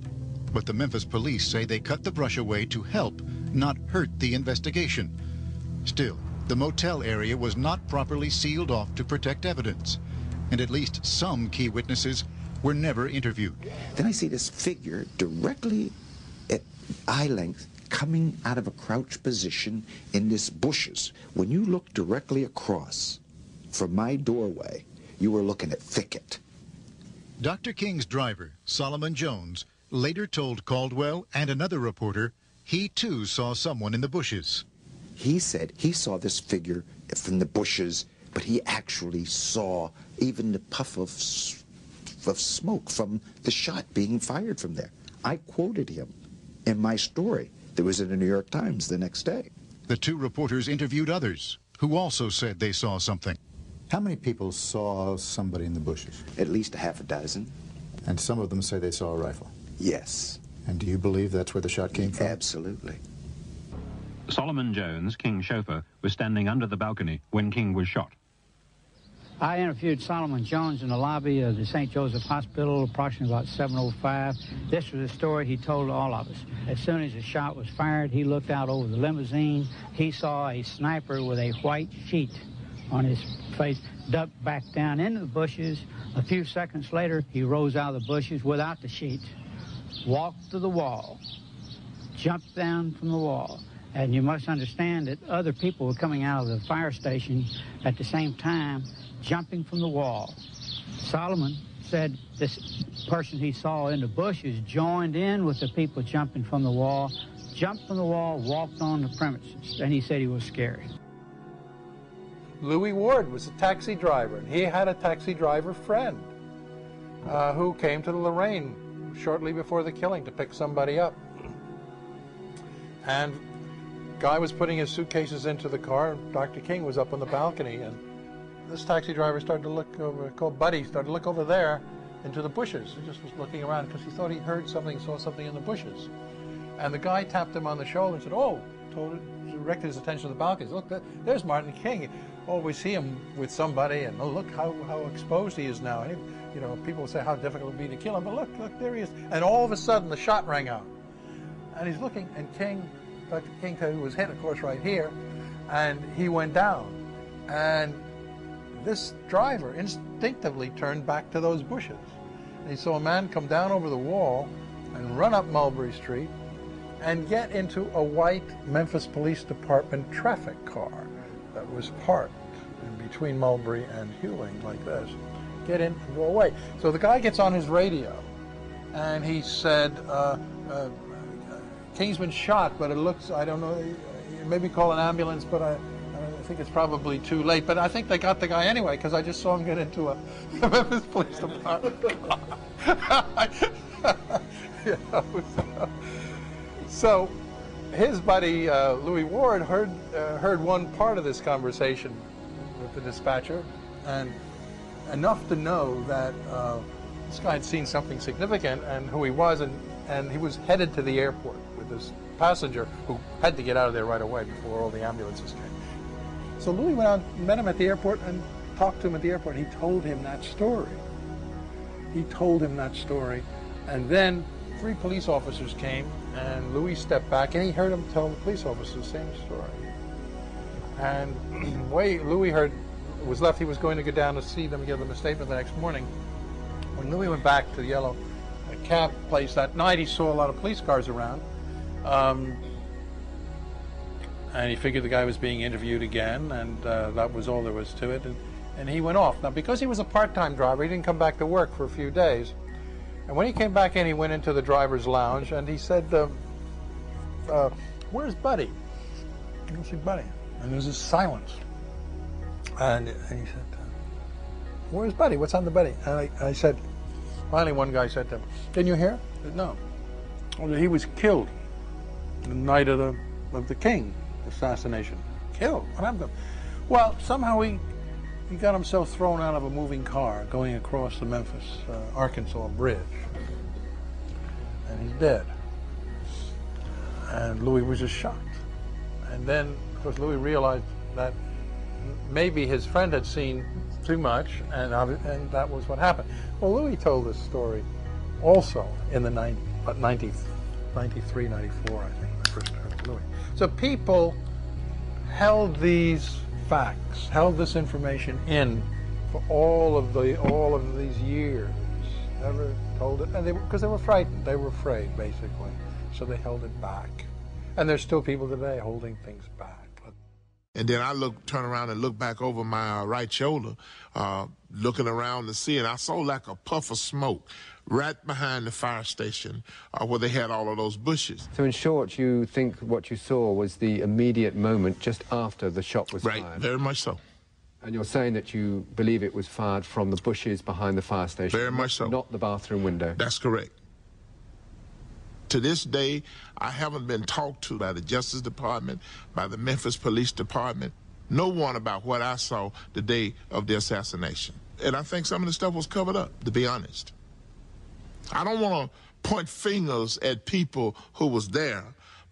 but the Memphis police say they cut the brush away to help, not hurt the investigation. Still, the motel area was not properly sealed off to protect evidence, and at least some key witnesses were never interviewed. Then I see this figure directly at eye length coming out of a crouch position in this bushes. When you look directly across from my doorway, you were looking at thicket. Doctor King's driver, Solomon Jones, later told Caldwell and another reporter he too saw someone in the bushes. He said he saw this figure from the bushes, but he actually saw even the puff of, of smoke from the shot being fired from there. I quoted him in my story that was in the New York Times the next day. The two reporters interviewed others who also said they saw something. How many people saw somebody in the bushes? At least a half a dozen. And some of them say they saw a rifle? Yes. And do you believe that's where the shot came from? Absolutely. Solomon Jones, King's chauffeur, was standing under the balcony when King was shot. I interviewed Solomon Jones in the lobby of the Saint Joseph's Hospital, approximately about seven oh five. This was a story he told all of us. As soon as the shot was fired, he looked out over the limousine. He saw a sniper with a white sheet on his face, ducked back down into the bushes. A few seconds later, he rose out of the bushes without the sheet, walked to the wall, jumped down from the wall. And you must understand that other people were coming out of the fire station at the same time, jumping from the wall. Solomon said this person he saw in the bushes joined in with the people jumping from the wall, jumped from the wall, walked on the premises, and he said he was scared. Louis Ward was a taxi driver, and he had a taxi driver friend uh, who came to Lorraine shortly before the killing to pick somebody up. And the guy was putting his suitcases into the car, and Doctor King was up on the balcony, and this taxi driver started to look over, called Buddy, started to look over there into the bushes. He just was looking around because he thought he heard something, saw something in the bushes. And the guy tapped him on the shoulder and said, oh, told, directed his attention to the balcony. Look, there's Martin King. Oh, we see him with somebody, and oh, look how, how exposed he is now. And he, you know, people say how difficult it would be to kill him, but look, look, there he is. And all of a sudden, the shot rang out. And he's looking, and King, Doctor King, who was hit, of course, right here, and he went down. And this driver instinctively turned back to those bushes. And he saw a man come down over the wall and run up Mulberry Street and get into a white Memphis Police Department traffic car that was parked in between Mulberry and Hewing like this. Get in and go away. So the guy gets on his radio, and he said, uh, uh, King's been shot, but it looks, I don't know, maybe call an ambulance, but I... I think it's probably too late, but I think they got the guy anyway because I just saw him get into a Memphis Police Department car. You know, so, so his buddy uh, Louis Ward heard uh, heard one part of this conversation with the dispatcher, and enough to know that uh, this guy had seen something significant and who he was, and and he was headed to the airport with this passenger who had to get out of there right away before all the ambulances came. So Louis went out and met him at the airport and talked to him at the airport. He told him that story. He told him that story. And then three police officers came, and Louis stepped back, and he heard him tell the police officers the same story. And the way Louis heard was left, he was going to go down to see them, give them a statement the next morning. When Louis went back to the yellow cab place that night, he saw a lot of police cars around. Um, And he figured the guy was being interviewed again, and uh, that was all there was to it. And, and he went off. Now, because he was a part-time driver, he didn't come back to work for a few days. And when he came back in, he went into the driver's lounge, and he said, uh, uh, where's Buddy? I don't see Buddy. And there was this silence. And, and he said, uh, where's Buddy? What's on the Buddy? And I, I said, finally one guy said to him, didn't you hear? I said, no. Well, he was killed the night of the, of the King assassination. Killed? What happened? Well, somehow he He got himself thrown out of a moving car going across the Memphis, uh, Arkansas bridge, and he's dead. And Louis was just shocked. And then, of course, Louis realized that maybe his friend had seen too much, and, and that was what happened. Well, Louis told this story also in the ninety, ninety, ninety-three, ninety-four, I think, the first term of Louis. So people held these facts, held this information in for all of the all of these years. Never told it, and they because they were frightened, they were afraid, basically. So they held it back, and there's still people today holding things back. And then I look, turn around and look back over my uh, right shoulder, uh, looking around to see, and I saw like a puff of smoke right behind the fire station uh, where they had all of those bushes. So in short, you think what you saw was the immediate moment just after the shot was fired? Right, very much so. And you're saying that you believe it was fired from the bushes behind the fire station? Very much so. Not the bathroom window? That's correct. To this day, I haven't been talked to by the Justice Department, by the Memphis Police Department, no one about what I saw the day of the assassination. And I think some of the stuff was covered up, to be honest. I don't want to point fingers at people who was there,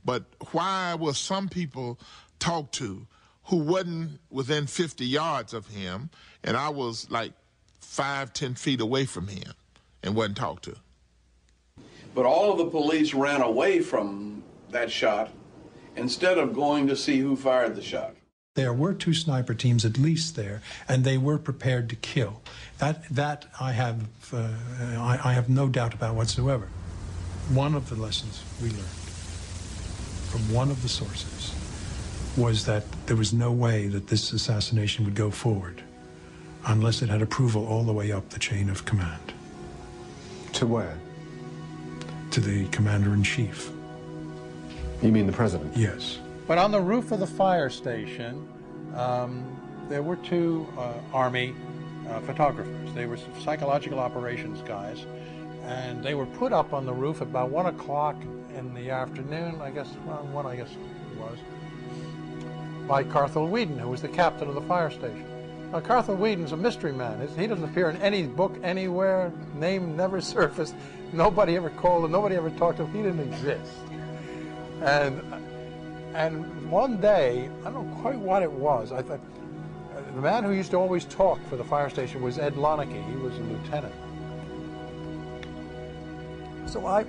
but why were some people talked to who wasn't within fifty yards of him, and I was like five, ten feet away from him and wasn't talked to? But all of the police ran away from that shot instead of going to see who fired the shot. There were two sniper teams at least there, and they were prepared to kill. That, that I, have, uh, I, I have no doubt about whatsoever. One of the lessons we learned from one of the sources was that there was no way that this assassination would go forward unless it had approval all the way up the chain of command. To where? To the commander-in-chief. You mean the president? Yes. But on the roof of the fire station, um, there were two uh, Army uh, photographers. They were psychological operations guys, and they were put up on the roof about one o'clock in the afternoon, I guess, around one, I guess it was, by Carthel Whedon, who was the captain of the fire station. Now, Carthel Whedon's a mystery man. He doesn't appear in any book anywhere. Name never surfaced. Nobody ever called him. Nobody ever talked to him. He didn't exist. And and one day, I don't know quite what it was. I thought the man who used to always talk for the fire station was Ed Lonicke. He was a lieutenant. So I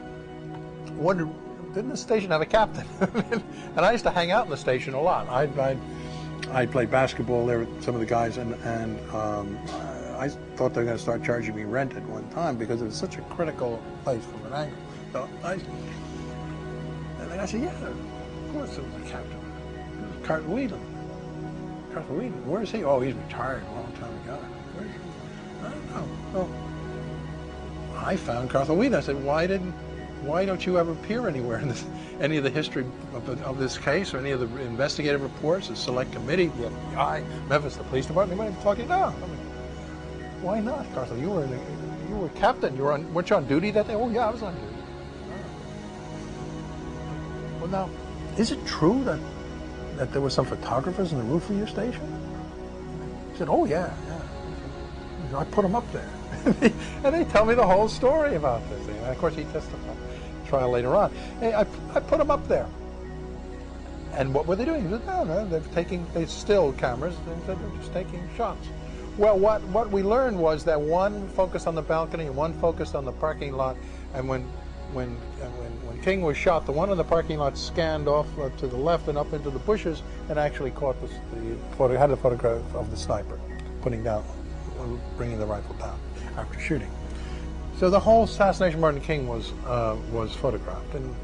wondered, didn't the station have a captain? And I used to hang out in the station a lot. I. I I played basketball there with some of the guys, and, and um, I thought they were going to start charging me rent at one time because it was such a critical place from an angle. So I, and I said, yeah, of course it was the captain. It was Carthel Whedon. Carthel Whedon, where is he? Oh, he's retired a long time ago. Where is he? I don't know. Well, I found Carthel Whedon. I said, why didn't, why don't you ever appear anywhere in this, any of the history of, of this case or any of the investigative reports, the select committee, the F B I, Memphis, the police department? Anybody talking? No. I mean, why not, Carthel? You were you were captain. You were on, weren't you on duty that day? Oh yeah, I was on duty. Well now, is it true that that there were some photographers on the roof of your station? He said, oh yeah, yeah. I put them up there. And they tell me the whole story about this thing. And of course, he testified in trial later on. Hey, I, I put them up there. And what were they doing? He said, no, no, they're taking they still cameras. They said they're just taking shots. Well, what, what we learned was that one focused on the balcony and one focused on the parking lot. And when, when, when, when King was shot, the one in the parking lot scanned off to the left and up into the bushes and actually caught the, the photo, had a photograph of the sniper putting down, bringing the rifle down after shooting. So the whole assassination of Martin King was uh, was photographed, and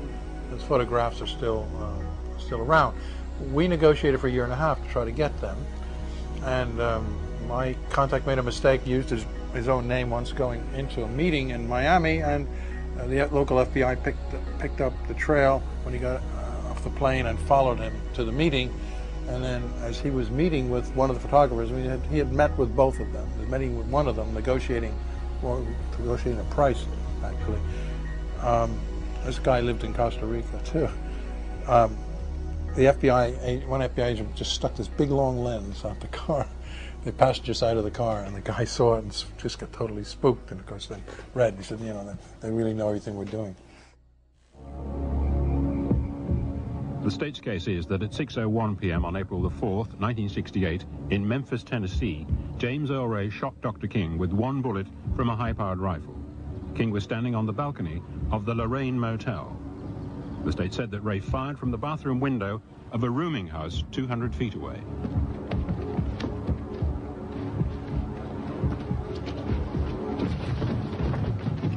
those photographs are still uh, still around. We negotiated for a year and a half to try to get them, and um, my contact made a mistake, used his, his own name once going into a meeting in Miami, and uh, the local F B I picked picked up the trail when he got uh, off the plane and followed him to the meeting. And then as he was meeting with one of the photographers, we had, he had met with both of them, meeting with one of them, negotiating well, negotiating a price, actually. Um, this guy lived in Costa Rica, too. Um, the F B I, one F B I agent just stuck this big, long lens out the car the passenger side of the car, and the guy saw it and just got totally spooked. And of course, then read. He said, you know, they really know everything we're doing. The state's case is that at six oh one p m on April the fourth, nineteen sixty-eight, in Memphis, Tennessee, James Earl Ray shot Doctor King with one bullet from a high-powered rifle. King was standing on the balcony of the Lorraine Motel. The state said that Ray fired from the bathroom window of a rooming house two hundred feet away.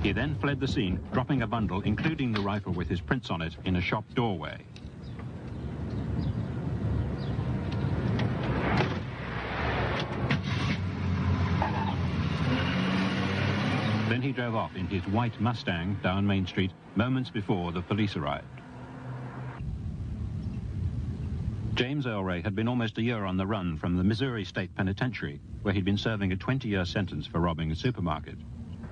He then fled the scene, dropping a bundle, including the rifle with his prints on it, in a shop doorway. Then he drove off in his white Mustang down Main Street moments before the police arrived. James Earl Ray had been almost a year on the run from the Missouri State Penitentiary, where he'd been serving a twenty-year sentence for robbing a supermarket.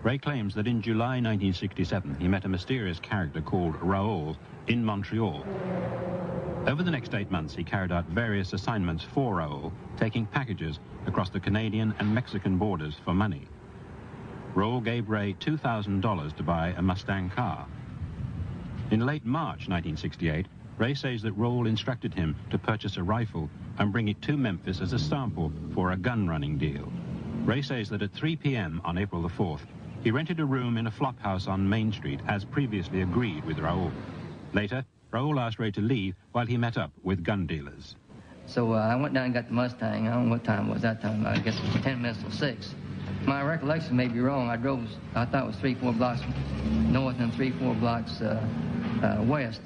Ray claims that in July nineteen sixty-seven, he met a mysterious character called Raoul in Montreal. Over the next eight months, he carried out various assignments for Raoul, taking packages across the Canadian and Mexican borders for money. Raoul gave Ray two thousand dollars to buy a Mustang car. In late March nineteen sixty-eight, Ray says that Raoul instructed him to purchase a rifle and bring it to Memphis as a sample for a gun-running deal. Ray says that at three p m on April the fourth, he rented a room in a flop house on Main Street, as previously agreed with Raoul. Later, Raoul asked Ray to leave while he met up with gun dealers. So uh, I went down and got the Mustang. I don't know what time it was that time. I guess it was ten minutes till six. My recollection may be wrong. I drove, I thought it was three, four blocks north and three, four blocks uh, uh, west,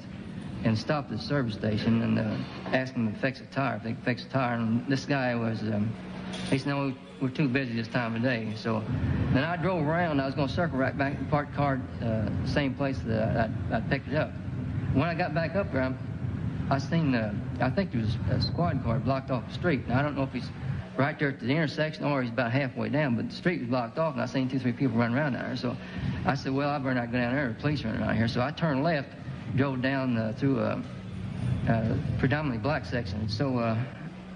and stopped at the service station and uh, asked them to fix a tire, if they could fix a tire. And this guy was, um, he said, no, we're too busy this time of day. So then I drove around. I was going to circle right back and park the car uh, same place that I, I, I picked it up. When I got back up there, I, I seen, uh, I think there was a squad car blocked off the street. Now, I don't know if he's right there at the intersection or he's about halfway down, but the street was blocked off, and I seen two, three people run around down there. So I said, well, I better not go down there. The police running around here. So I turned left, drove down uh, through a, a predominantly black section. So uh,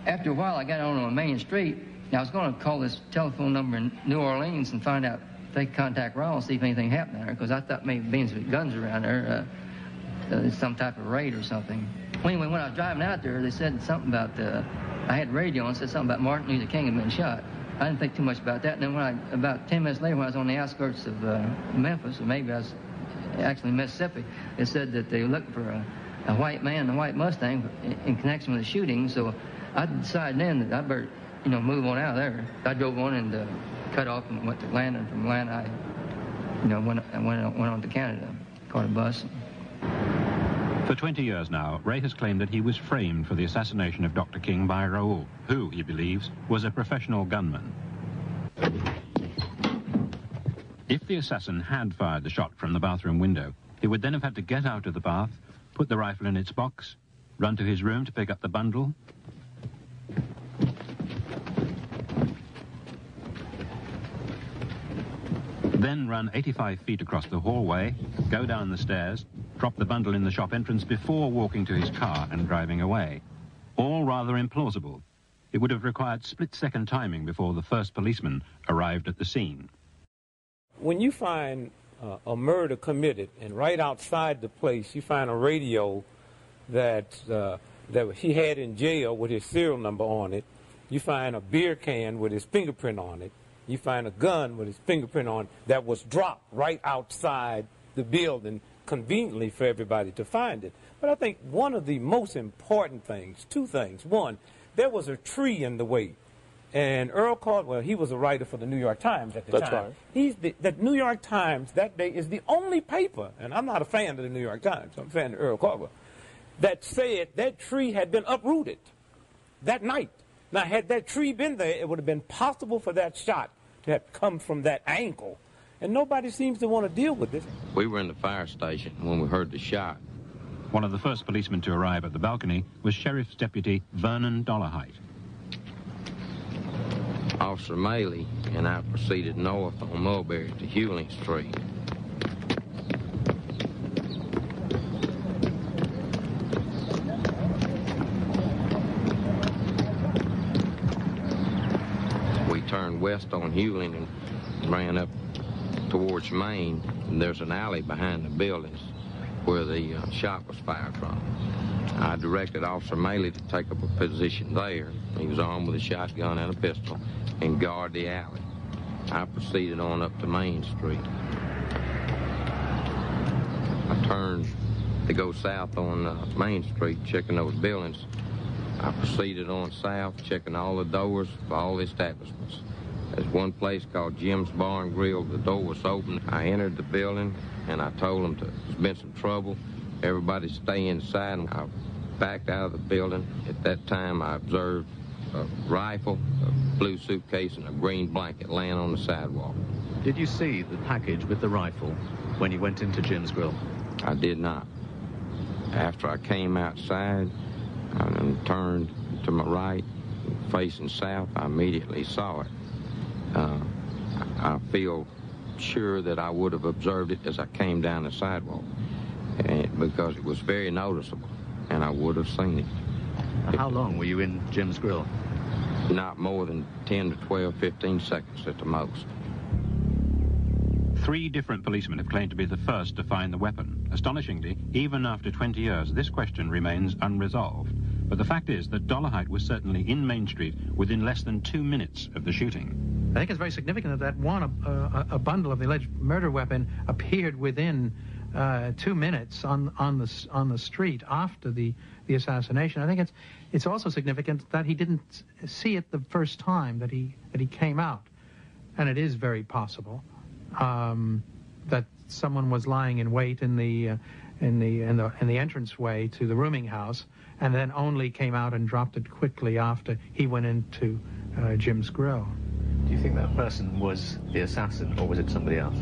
after a while, I got on a main street, and I was going to call this telephone number in New Orleans and find out if they could contact Raoul and see if anything happened there, because I thought maybe beans with guns around there, uh, uh, some type of raid or something. Well, anyway, when I was driving out there, they said something about, uh, I had radio and said something about Martin Luther King had been shot. I didn't think too much about that. And then when I, about ten minutes later, when I was on the outskirts of uh, Memphis, or maybe I was actually Mississippi, it said that they were looking for a, a white man, a white Mustang, in, in connection with the shooting. So I decided then that I better, you know, move on out of there. I drove on and uh, cut off and went to Atlanta. And from Atlanta, I, you know, went I went on, went on to Canada, caught a bus. For twenty years now, Ray has claimed that he was framed for the assassination of Doctor King by Raoul, who, he believes, was a professional gunman. If the assassin had fired the shot from the bathroom window, he would then have had to get out of the bath, put the rifle in its box, run to his room to pick up the bundle. Then run eighty-five feet across the hallway, go down the stairs, drop the bundle in the shop entrance before walking to his car and driving away. All rather implausible. It would have required split-second timing before the first policeman arrived at the scene. When you find uh, a murder committed, and right outside the place you find a radio that, uh, that he had in jail with his serial number on it, you find a beer can with his fingerprint on it, you find a gun with his fingerprint on it that was dropped right outside the building, conveniently for everybody to find it. But I think one of the most important things, two things. One, there was a tree in the way. And Earl Caldwell, he was a writer for the New York Times at the That's time. Right. He's the, the New York Times that day is the only paper, and I'm not a fan of the New York Times, I'm a fan of Earl Caldwell, that said that tree had been uprooted that night. Now, had that tree been there, it would have been possible for that shot to have come from that angle. And nobody seems to want to deal with this. We were in the fire station when we heard the shot. One of the first policemen to arrive at the balcony was Sheriff's Deputy Vernon Dollarhide. Officer Maley and I proceeded north on Mulberry to Hewling Street. west on Hewlin and ran up towards Maine. And there's an alley behind the buildings where the uh, shot was fired from. I directed Officer Maley to take up a position there. He was armed with a shotgun and a pistol and guard the alley. I proceeded on up to Main Street. I turned to go south on uh, Main Street, checking those buildings. I proceeded on south, checking all the doors of all the establishments. There's one place called Jim's Bar and Grill. The door was open. I entered the building, and I told them to, there's been some trouble. Everybody stay inside, and I backed out of the building. At that time, I observed a rifle, a blue suitcase, and a green blanket laying on the sidewalk. Did you see the package with the rifle when you went into Jim's Grill? I did not. After I came outside, I then turned to my right, facing south, I immediately saw it. Uh, I feel sure that I would have observed it as I came down the sidewalk, and because it was very noticeable, and I would have seen it. How long were you in Jim's Grill? Not more than ten to twelve, fifteen seconds at the most. Three different policemen have claimed to be the first to find the weapon. Astonishingly, even after twenty years, this question remains unresolved. But the fact is that Dollahite was certainly in Main Street within less than two minutes of the shooting. I think it's very significant that that one, uh, a bundle of the alleged murder weapon, appeared within uh, two minutes on on the on the street after the the assassination. I think it's it's also significant that he didn't see it the first time that he that he came out, and it is very possible um, that someone was lying in wait in the uh, in the in the in the entranceway to the rooming house, and then only came out and dropped it quickly after he went into uh, Jim's Grill. Do you think that person was the assassin, or was it somebody else?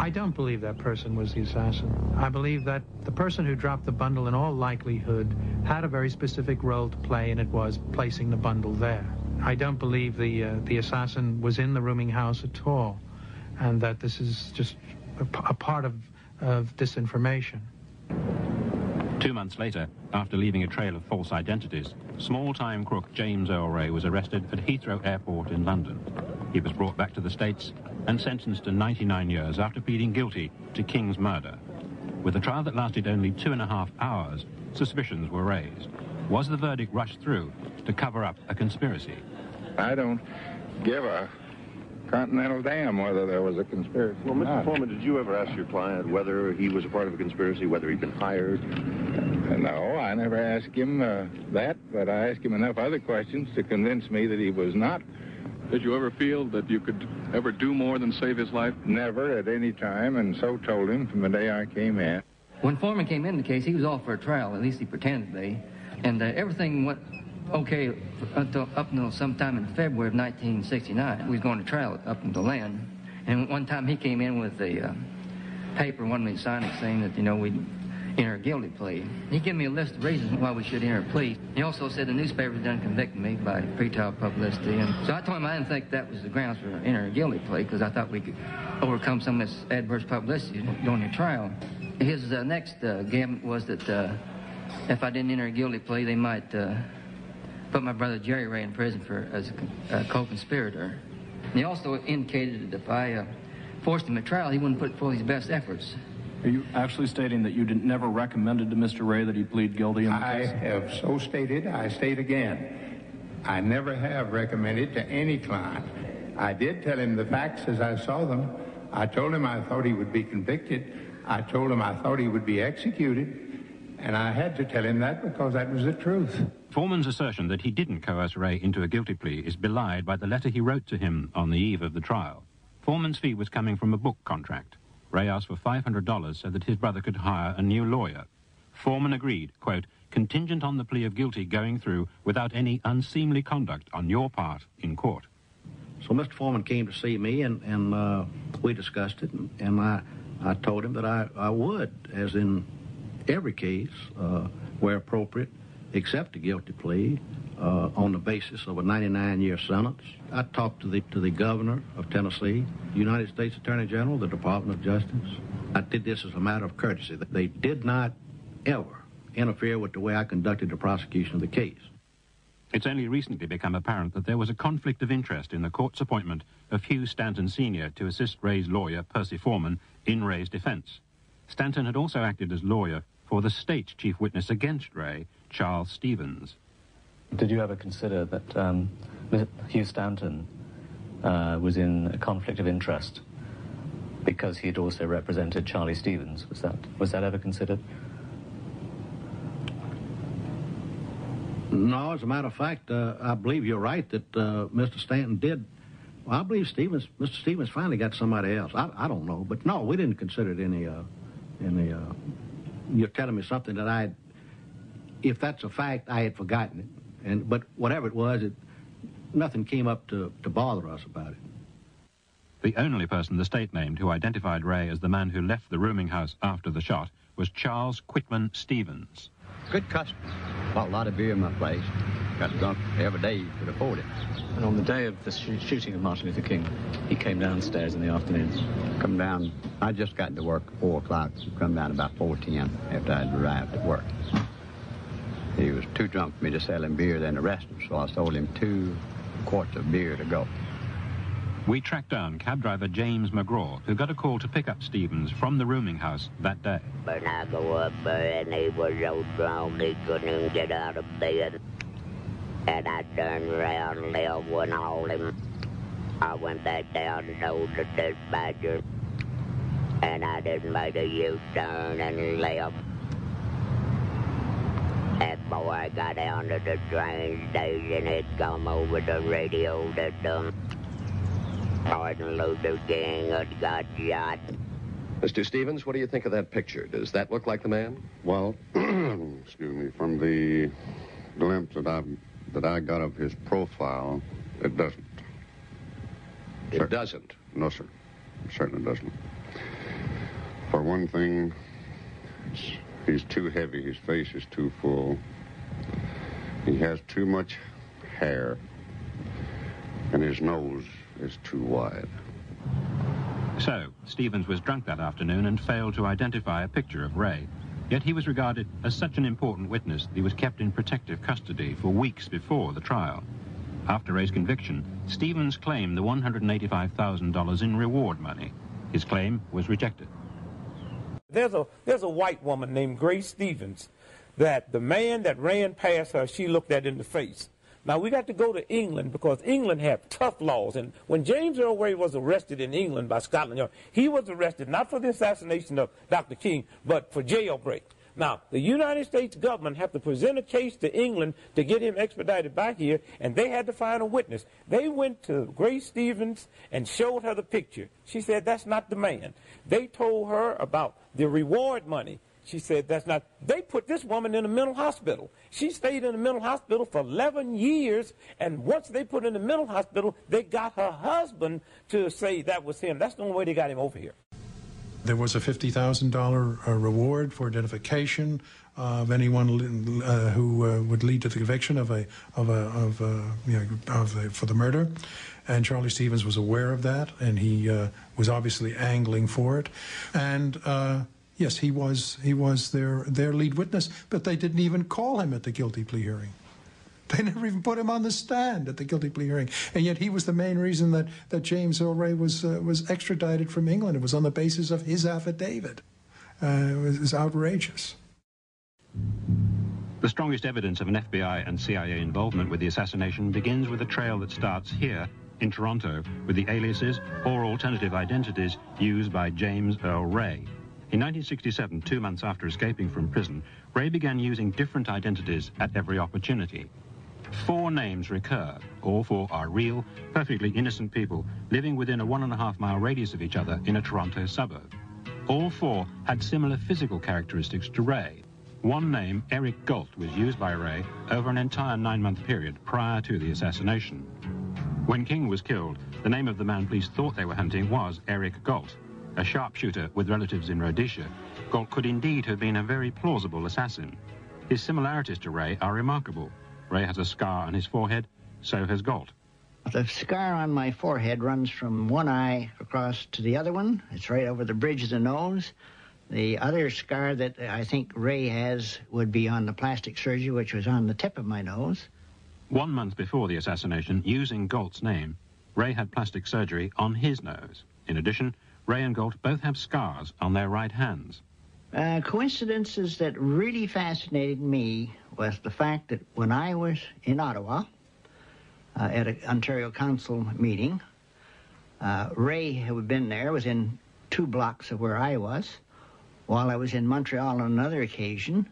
I don't believe that person was the assassin. I believe that the person who dropped the bundle in all likelihood had a very specific role to play, and it was placing the bundle there. I don't believe the uh, the assassin was in the rooming house at all, and that this is just a, p a part of, of disinformation. Two months later, after leaving a trail of false identities, small-time crook James Earl Ray was arrested at Heathrow Airport in London. He was brought back to the States and sentenced to ninety-nine years after pleading guilty to King's murder. With a trial that lasted only two and a half hours, suspicions were raised. Was the verdict rushed through to cover up a conspiracy? I don't give a continental damn whether there was a conspiracy. Well, Mister Not. Foreman, did you ever ask your client whether he was a part of a conspiracy, whether he'd been hired? No, I never asked him uh, that, but I asked him enough other questions to convince me that he was not. Did you ever feel that you could ever do more than save his life? Never, at any time, and so told him from the day I came in. When Foreman came in the case, he was off for a trial, at least he pretended to be, and uh, everything went okay until up until sometime in February of nineteen sixty-nine. We was going to trial up until then, and one time he came in with the uh, paper, one of the signings saying that, you know, we'd enter a guilty plea. He gave me a list of reasons why we should enter a plea. He also said the newspaper had done convicted me by pretrial publicity, and so I told him I didn't think that was the grounds for entering a guilty plea, because I thought we could overcome some of this adverse publicity during the trial. His uh, next uh, gambit was that uh, if I didn't enter a guilty plea, they might uh, put my brother Jerry Ray in prison for as a uh, co-conspirator. And he also indicated that if I uh, forced him at trial, he wouldn't put forth his best efforts. Are you actually stating that you didn't, never recommended to Mister Ray that he plead guilty in the case? I have so stated. I state again. I never have recommended to any client. I did tell him the facts as I saw them. I told him I thought he would be convicted. I told him I thought he would be executed. And I had to tell him that because that was the truth. Foreman's assertion that he didn't coerce Ray into a guilty plea is belied by the letter he wrote to him on the eve of the trial. Foreman's fee was coming from a book contract. Ray asked for five hundred dollars so that his brother could hire a new lawyer. Foreman agreed, quote, contingent on the plea of guilty going through without any unseemly conduct on your part in court. So Mister Foreman came to see me, and, and uh, we discussed it, and, and I, I told him that I, I would, as in every case, uh, where appropriate, accept a guilty plea uh, on the basis of a ninety-nine year sentence. I talked to the, to the governor of Tennessee, United States Attorney General, the Department of Justice. I did this as a matter of courtesy. They did not ever interfere with the way I conducted the prosecution of the case. It's only recently become apparent that there was a conflict of interest in the court's appointment of Hugh Stanton Senior to assist Ray's lawyer, Percy Foreman, in Ray's defense. Stanton had also acted as lawyer for the state chief witness against Ray, Charles Stevens. Did you ever consider that um, Hugh Stanton uh, was in a conflict of interest because he had also represented Charlie Stevens? Was that, was that ever considered? No, as a matter of fact, uh, I believe you're right that uh, Mister Stanton did. Well, I believe Stevens, Mister Stevens finally got somebody else. I, I don't know, but no, we didn't consider it any, uh, any, uh, you're telling me something that I, if that's a fact, I had forgotten it. And, but whatever it was, it, nothing came up to, to bother us about it. The only person the state named who identified Ray as the man who left the rooming house after the shot was Charles Quitman Stevens. Good customer. Bought a lot of beer in my place. Got drunk every day you could afford it. And on the day of the sh shooting of Martin Luther King, he came downstairs in the afternoon. Come down. I just got to work at four o'clock. Come down about four ten after I'd arrived at work. He was too drunk for me to sell him beer, then arrest him, so I sold him two quarts of beer to go. We tracked down cab driver James McGraw, who got a call to pick up Stevens from the rooming house that day. When I go up there, and he was so drunk he couldn't even get out of bed. And I turned around and left one haul him. I went back down and told the dispatcher. And I didn't make a U-turn and left. That boy got down to the train station, he'd come over the radio that um, Martin Luther King had got shot. Mister Stevens, what do you think of that picture? Does that look like the man? Well, excuse me, from the glimpse that I that I got of his profile, it doesn't. It Cer doesn't? No, sir. It certainly doesn't. For one thing, it's, he's too heavy. His face is too full. He has too much hair. And his nose is too wide. So, Stevens was drunk that afternoon and failed to identify a picture of Ray. Yet he was regarded as such an important witness that he was kept in protective custody for weeks before the trial. After Ray's conviction, Stevens claimed the one hundred eighty-five thousand dollars in reward money. His claim was rejected. There's a, there's a white woman named Grace Stevens that the man that ran past her, she looked at in the face. Now, we got to go to England because England had tough laws. And when James Earl Ray was arrested in England by Scotland Yard, he was arrested not for the assassination of Doctor King, but for jailbreak. Now, the United States government had to present a case to England to get him extradited back here, and they had to find a witness. They went to Grace Stevens and showed her the picture. She said, that's not the man. They told her about the reward money. She said, that's not... They put this woman in a mental hospital. She stayed in a mental hospital for eleven years, and once they put her in the mental hospital, they got her husband to say that was him. That's the only way they got him over here. There was a fifty thousand dollar uh, reward for identification of anyone uh, who uh, would lead to the conviction of a, of a, of a, you know, of a, for the murder. And Charlie Stevens was aware of that, and he uh, was obviously angling for it. And... Uh, Yes, he was, he was their, their lead witness, but they didn't even call him at the guilty plea hearing. They never even put him on the stand at the guilty plea hearing. And yet he was the main reason that, that James Earl Ray was, uh, was extradited from England. It was on the basis of his affidavit. Uh, it, was, it was outrageous. The strongest evidence of an F B I and C I A involvement with the assassination begins with a trail that starts here in Toronto with the aliases or alternative identities used by James Earl Ray. In nineteen sixty-seven, two months after escaping from prison, Ray began using different identities at every opportunity. Four names recur. All four are real, perfectly innocent people living within a one and a half mile radius of each other in a Toronto suburb. All four had similar physical characteristics to Ray. One name, Eric Galt, was used by Ray over an entire nine-month period prior to the assassination. When King was killed, the name of the man police thought they were hunting was Eric Galt. A sharpshooter with relatives in Rhodesia, Galt could indeed have been a very plausible assassin. His similarities to Ray are remarkable. Ray has a scar on his forehead, so has Galt. The scar on my forehead runs from one eye across to the other one. It's right over the bridge of the nose. The other scar that I think Ray has would be on the plastic surgery, which was on the tip of my nose. One month before the assassination, using Galt's name, Ray had plastic surgery on his nose. In addition, Ray and Galt both have scars on their right hands. Uh, coincidences that really fascinated me was the fact that when I was in Ottawa uh, at an Ontario Council meeting, uh, Ray, who had been there, was in two blocks of where I was. While I was in Montreal on another occasion,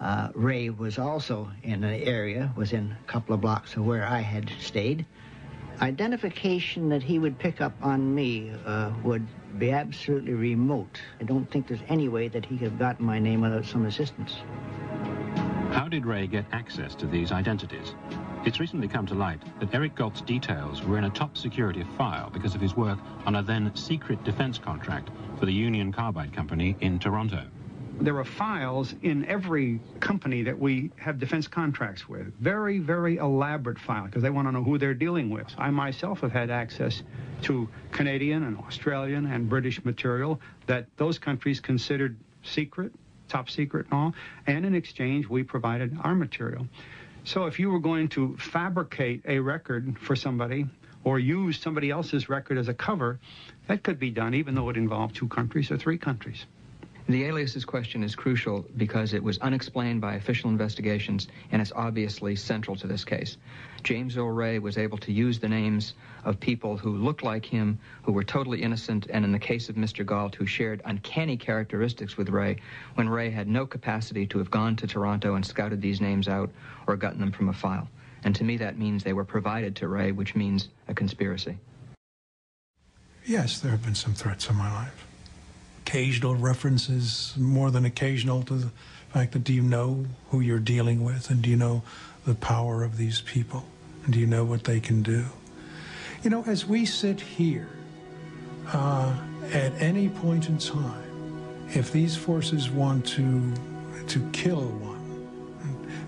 Uh, Ray was also in an area, was in a couple of blocks of where I had stayed. Identification that he would pick up on me uh, would be absolutely remote. I don't think there's any way that he could have gotten my name without some assistance. How did Ray get access to these identities? It's recently come to light that Eric Galt's details were in a top security file because of his work on a then secret defense contract for the Union Carbide Company in Toronto. There are files in every company that we have defense contracts with. Very, very elaborate files, because they want to know who they're dealing with. I myself have had access to Canadian and Australian and British material that those countries considered secret, top secret and all, and in exchange we provided our material. So if you were going to fabricate a record for somebody or use somebody else's record as a cover, that could be done even though it involved two countries or three countries. The aliases question is crucial because it was unexplained by official investigations, and it's obviously central to this case. James Earl Ray was able to use the names of people who looked like him, who were totally innocent, and in the case of Mister Galt, who shared uncanny characteristics with Ray, when Ray had no capacity to have gone to Toronto and scouted these names out or gotten them from a file. And to me that means they were provided to Ray, which means a conspiracy. Yes, there have been some threats in my life. Occasional references, more than occasional, to the fact that do you know who you're dealing with, and do you know the power of these people, and do you know what they can do? You know, as we sit here, uh, at any point in time, if these forces want to to kill one,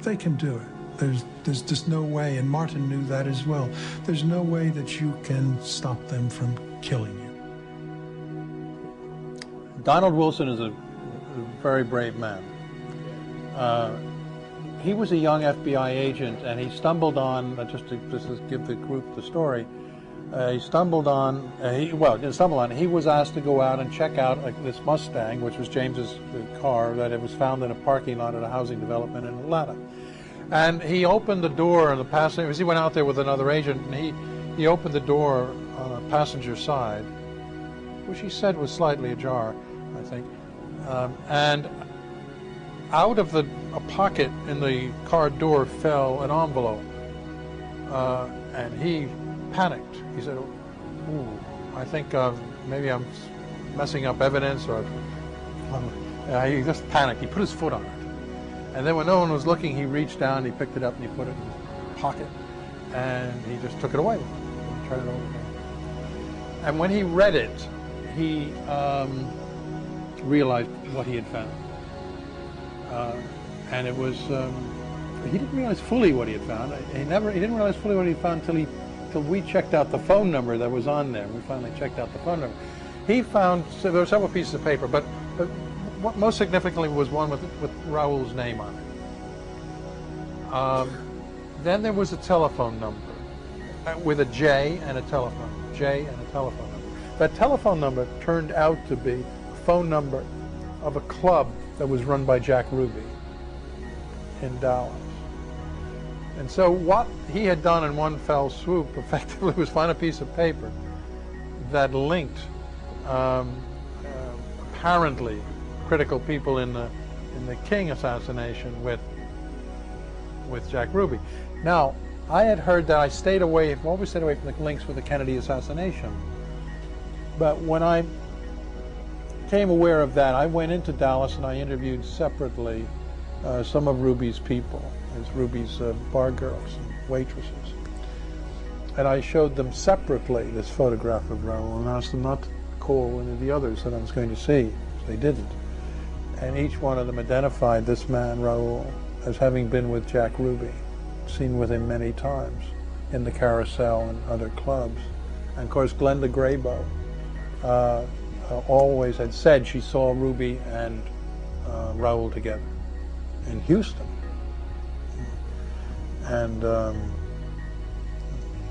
they can do it. There's, there's just no way, and Martin knew that as well, there's no way that you can stop them from killing you. Donald Wilson is a very brave man. Uh, he was a young F B I agent, and he stumbled on, uh, just, to, just to give the group the story, uh, he stumbled on, uh, he, well, didn't stumble on, he was asked to go out and check out uh, this Mustang, which was James's car, that it was found in a parking lot at a housing development in Atlanta. And he opened the door, and the passenger, he went out there with another agent, and he, he opened the door on the passenger side, which he said was slightly ajar, I think, um, and out of the a pocket in the car door fell an envelope, uh, and he panicked. He said, "Ooh, I think uh, maybe I'm messing up evidence," or uh, he just panicked. He put his foot on it, and then when no one was looking, he reached down, he picked it up, and he put it in his pocket, and he just took it away, and turned it over. And when he read it, he um, realized what he had found, uh, and it was um, he didn't realize fully what he had found. He never he didn't realize fully what he found till he till we checked out the phone number that was on there. We finally checked out the phone number. He found so there were several pieces of paper, but, but what most significantly was one with with Raoul's name on it. Um, then there was a telephone number with a J and a telephone J and a telephone. That telephone number turned out to be a phone number of a club that was run by Jack Ruby in Dallas. And so what he had done in one fell swoop effectively was find a piece of paper that linked um, uh, apparently critical people in the in the King assassination with with Jack Ruby. Now, I had heard that I stayed away, I've always stayed away from the links with the Kennedy assassination. But when I became aware of that, I went into Dallas and I interviewed separately uh, some of Ruby's people, as Ruby's uh, bar girls and waitresses. And I showed them separately this photograph of Raoul and asked them not to call any of the others that I was going to see. They didn't. And each one of them identified this man, Raoul, as having been with Jack Ruby, seen with him many times in the Carousel and other clubs. And of course, Glenda Grabo, Uh, uh, always had said she saw Ruby and uh, Raoul together in Houston. And um,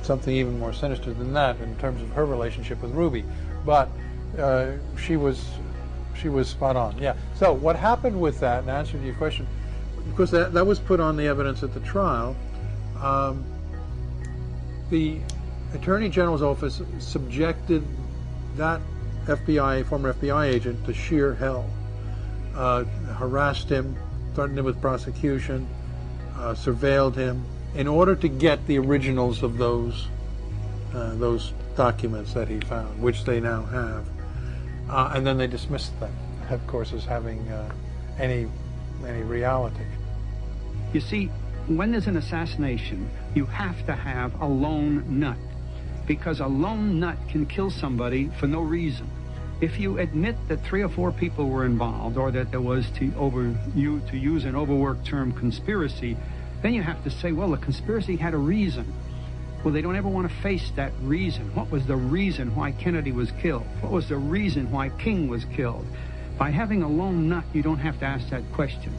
something even more sinister than that in terms of her relationship with Ruby. But uh, she was she was spot on. Yeah. So what happened with that, in answer to your question, because that, that was put on the evidence at the trial, um, the Attorney General's office subjected that F B I, former F B I agent, to sheer hell. Uh, harassed him, threatened him with prosecution, uh, surveilled him, in order to get the originals of those uh, those documents that he found, which they now have. Uh, and then they dismissed them, of course, as having uh, any any reality. You see, when there's an assassination, you have to have a lone nut, because a lone nut can kill somebody for no reason. If you admit that three or four people were involved, or that there was, to over you to use an overworked term, conspiracy, then you have to say, well, the conspiracy had a reason. Well, they don't ever want to face that reason. What was the reason why Kennedy was killed? What was the reason why King was killed? By having a lone nut, you don't have to ask that question.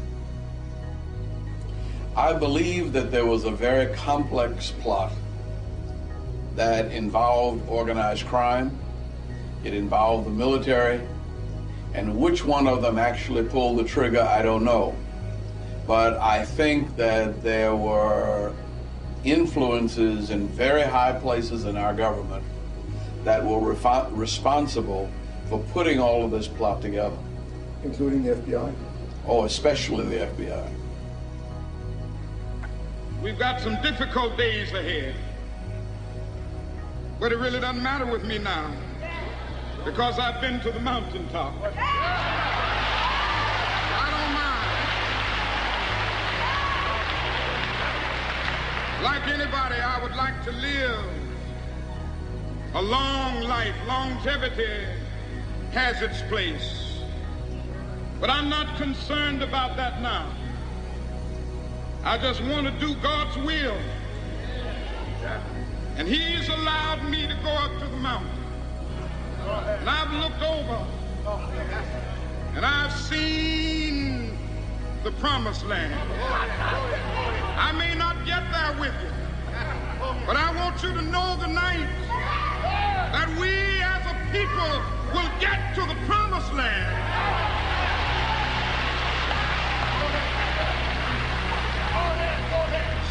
I believe that there was a very complex plot that involved organized crime. It involved the military, and which one of them actually pulled the trigger, I don't know. But I think that there were influences in very high places in our government that were responsible for putting all of this plot together. Including the F B I? Oh, especially the F B I. We've got some difficult days ahead, but it really doesn't matter with me now, because I've been to the mountaintop. I don't mind. Like anybody, I would like to live a long life. Longevity has its place. But I'm not concerned about that now. I just want to do God's will. And He's allowed me to go up to the mountain. And I've looked over, and I've seen the promised land. I may not get there with you, but I want you to know tonight that we as a people will get to the promised land.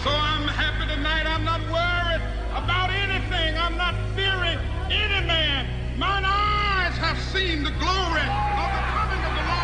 So I'm happy tonight. I'm not worried about anything. I'm not fearing any man. Mine eyes have seen the glory of the coming of the Lord.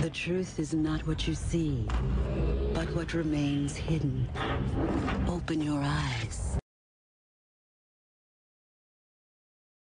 The truth is not what you see, but what remains hidden. Open your eyes.